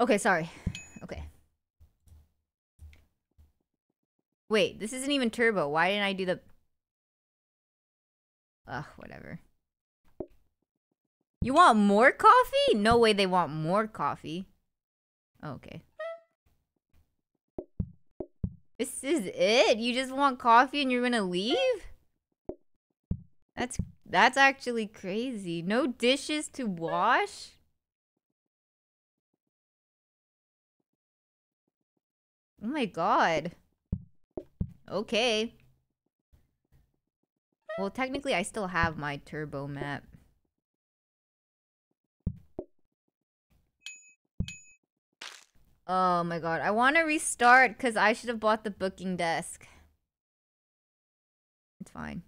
Okay, sorry. Okay. Wait, this isn't even Turbo. Why didn't I do the... Ugh, whatever. You want more coffee? No way they want more coffee. Oh, okay. This is it? You just want coffee and you're gonna leave? That's actually crazy. No dishes to wash? Oh my god. Okay. Well, technically, I still have my Turbo map. Oh my god. I want to restart because I should have bought the booking desk. It's fine.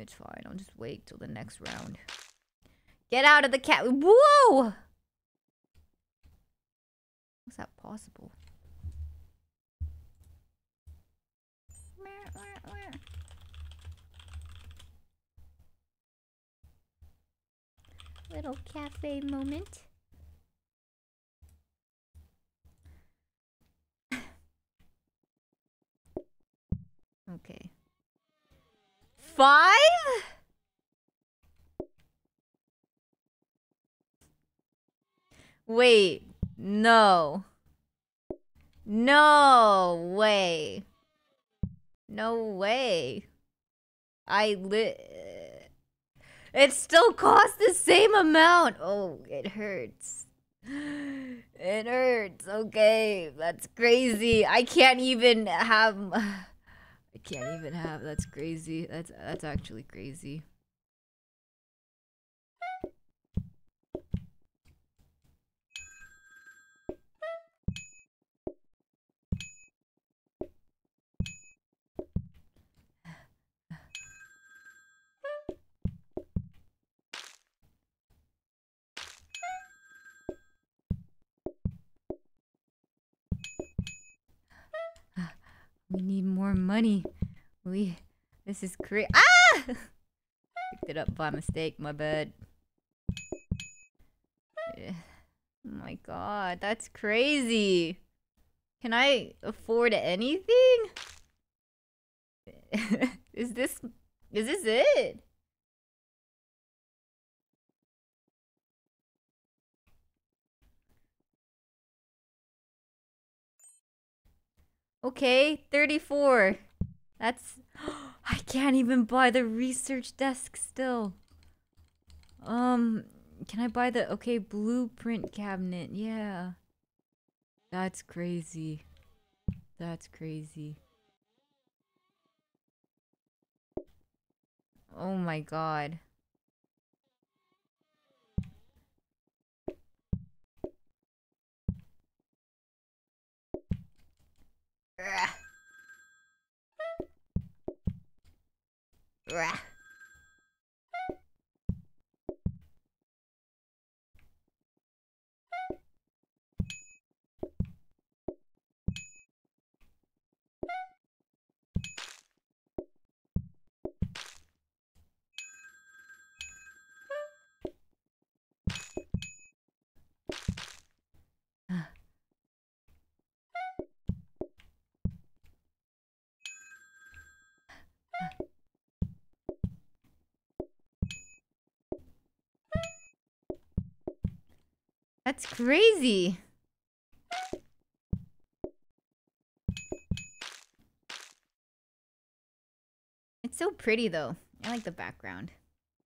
It's fine. I'll just wait till the next round. Get out of the cat. Whoa! How's that possible? Little cafe moment. Okay. 5? Wait. No. No way. No way. It still costs the same amount! Oh, it hurts. It hurts. Okay, that's crazy. I can't even have... I can't even have... That's crazy. That's actually crazy. We need more money. This is crazy. Ah! Picked it up by mistake, my bad. Yeah. Oh my god, that's crazy. Can I afford anything? Is this it? Okay, 34. That's... I can't even buy the research desk still. Can I buy the... Okay, blueprint cabinet. Yeah. That's crazy. That's crazy. Oh my god. Rah. That's crazy. It's so pretty though. I like the background.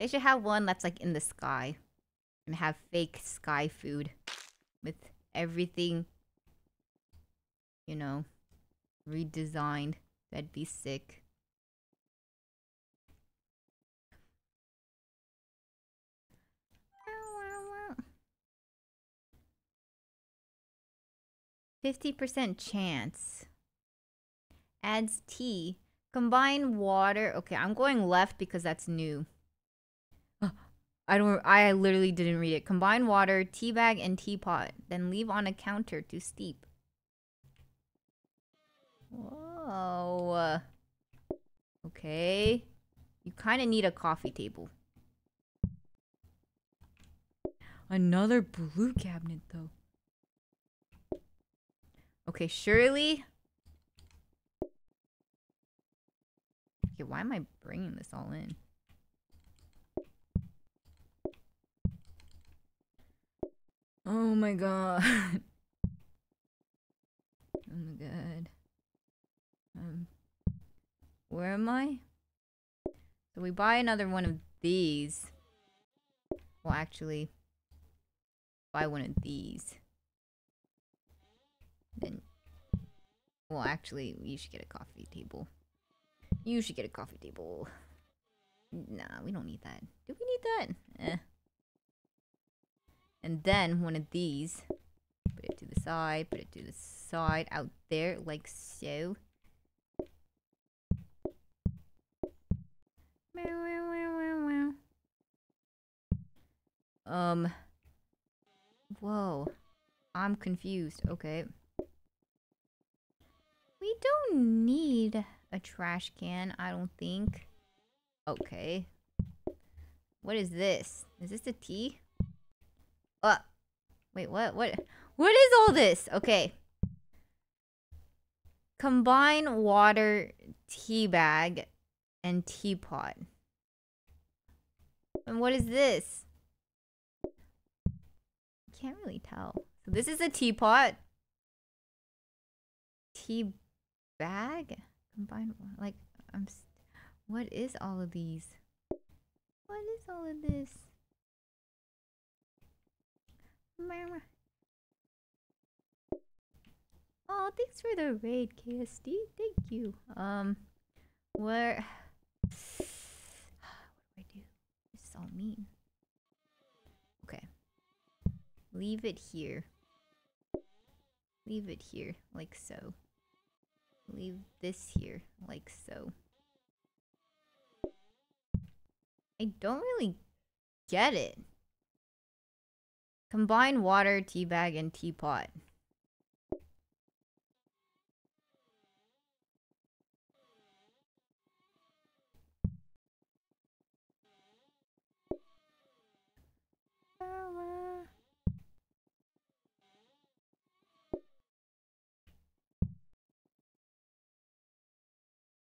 They should have one that's like in the sky and have fake sky food with everything, you know, redesigned. That'd be sick. Wow. 50% chance. Adds tea. Combine water. Okay, I'm going left because that's new. I literally didn't read it. Combine water, tea bag, and teapot. Then leave on a counter to steep. Whoa. Okay. You kind of need a coffee table. Another blue cabinet, though. Okay, surely. Okay, why am I bringing this all in? Oh my god. Oh my god. Where am I? So we buy another one of these. Well, actually, buy one of these. Then, well, actually, you should get a coffee table. You should get a coffee table. Nah, we don't need that. Do we need that? Eh. And then one of these. Put it to the side. Put it to the side out there, like so. Whoa. I'm confused. Okay. We don't need a trash can, I don't think. Okay. What is this? Is this the tea? Wait, what is all this? Okay. Combine water, tea bag, and teapot. And what is this? I can't really tell. So this is a teapot. Tea bag? Combine one. Like, what is all of these? What is all of this? Oh, thanks for the raid, KSD. Thank you. Where? What do I do? This is all mean. Okay. Leave it here. Leave it here, like so. Leave this here, like so. I don't really get it. Combine water, tea bag, and teapot.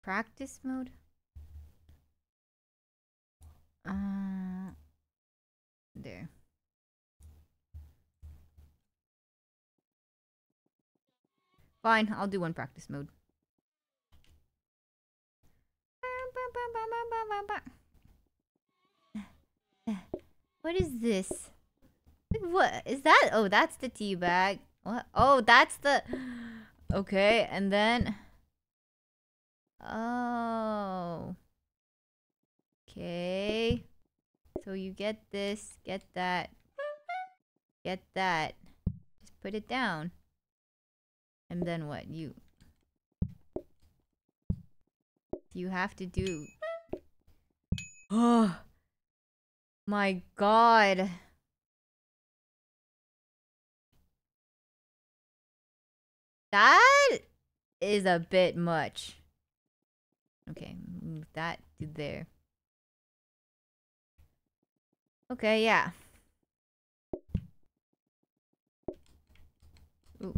Practice mode? There. Fine, I'll do one practice mode. What is this? What is that? Oh, that's the tea bag. What? Oh, that's the... Okay, and then... Oh. Okay. So you get this, get that, get that. Just put it down. And then what? You have to do Oh my god. That is a bit much. Okay, move that to there. Okay, yeah. Ooh.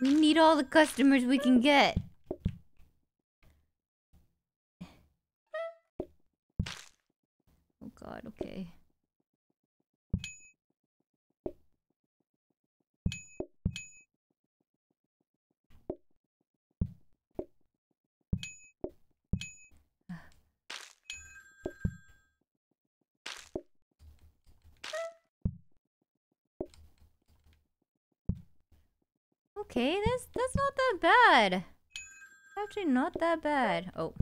We need all the customers we can get. Oh god, okay. Okay, that's not that bad. Actually, not that bad. Oh.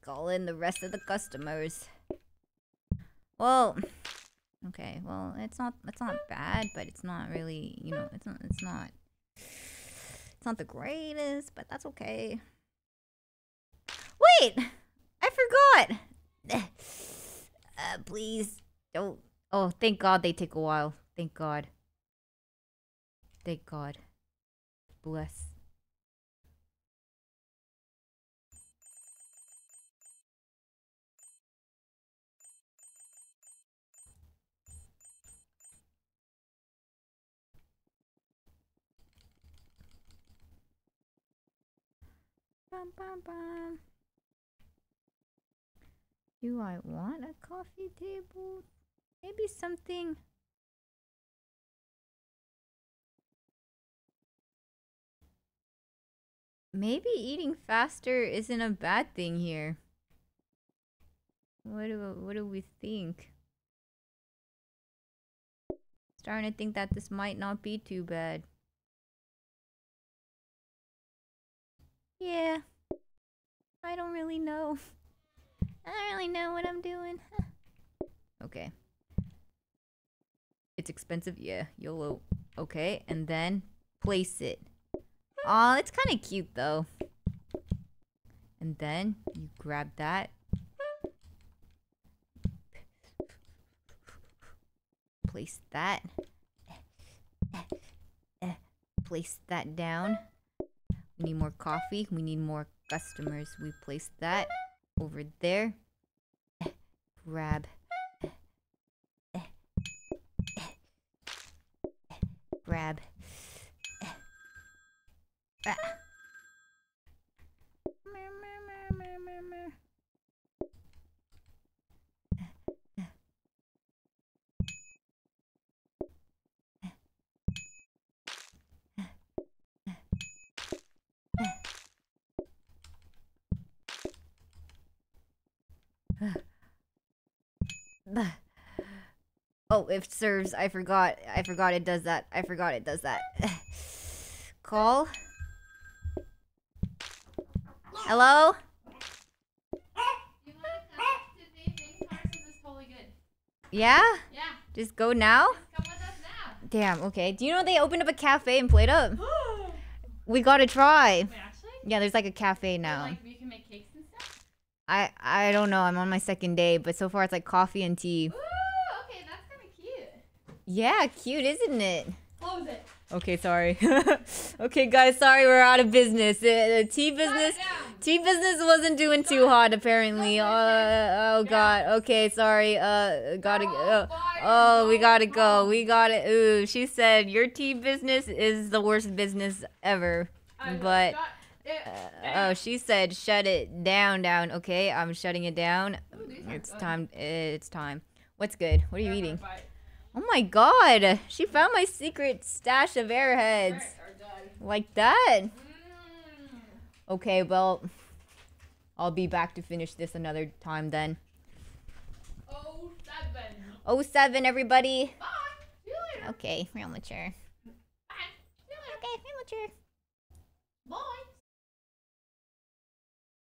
Call in the rest of the customers. Well, okay. Well, it's not bad, but it's not really, you know, it's not the greatest, but that's okay. Wait. I forgot! Please don't. Oh, thank god they take a while. Thank god. Thank god. Bless. Bum, bum, bum. Do I want a coffee table? Maybe something... Maybe eating faster isn't a bad thing here. What do we think? Starting to think that this might not be too bad. Yeah. I don't really know. I don't really know what I'm doing. Okay. It's expensive? Yeah. YOLO. Okay, and then place it. Aw, it's kind of cute though. And then you grab that. Place that. Place that down. We need more coffee. We need more customers. We place that. Over there. Grab. Grab. Ah. Oh, if serves, I forgot it does that. Call. Hello? You want to come to the main park? This is totally good. Yeah? Yeah. Just go now? Just come with us now. Damn, okay. Do you know they opened up a cafe in Plate Up? We gotta try. Wait, actually? Yeah, there's like a cafe now. Like, we can make cakes and stuff? I don't know, I'm on my second day, but so far it's like coffee and tea. Ooh. Yeah, cute, isn't it? Close it. Okay, sorry. Okay, guys, sorry, we're out of business. The tea business wasn't doing too hot, apparently. Oh god. Okay, sorry. Gotta. Oh, we gotta go. We gotta. Ooh, she said your tea business is the worst business ever. But oh, she said shut it down, down. Okay, I'm shutting it down. It's time. It's time. What's good? What are you eating? Oh my god! She found my secret stash of airheads. Like that? Okay, well... I'll be back to finish this another time then. 07, everybody. Bye. See you later. Okay, real mature. Bye. See you later. Okay, real mature. Bye.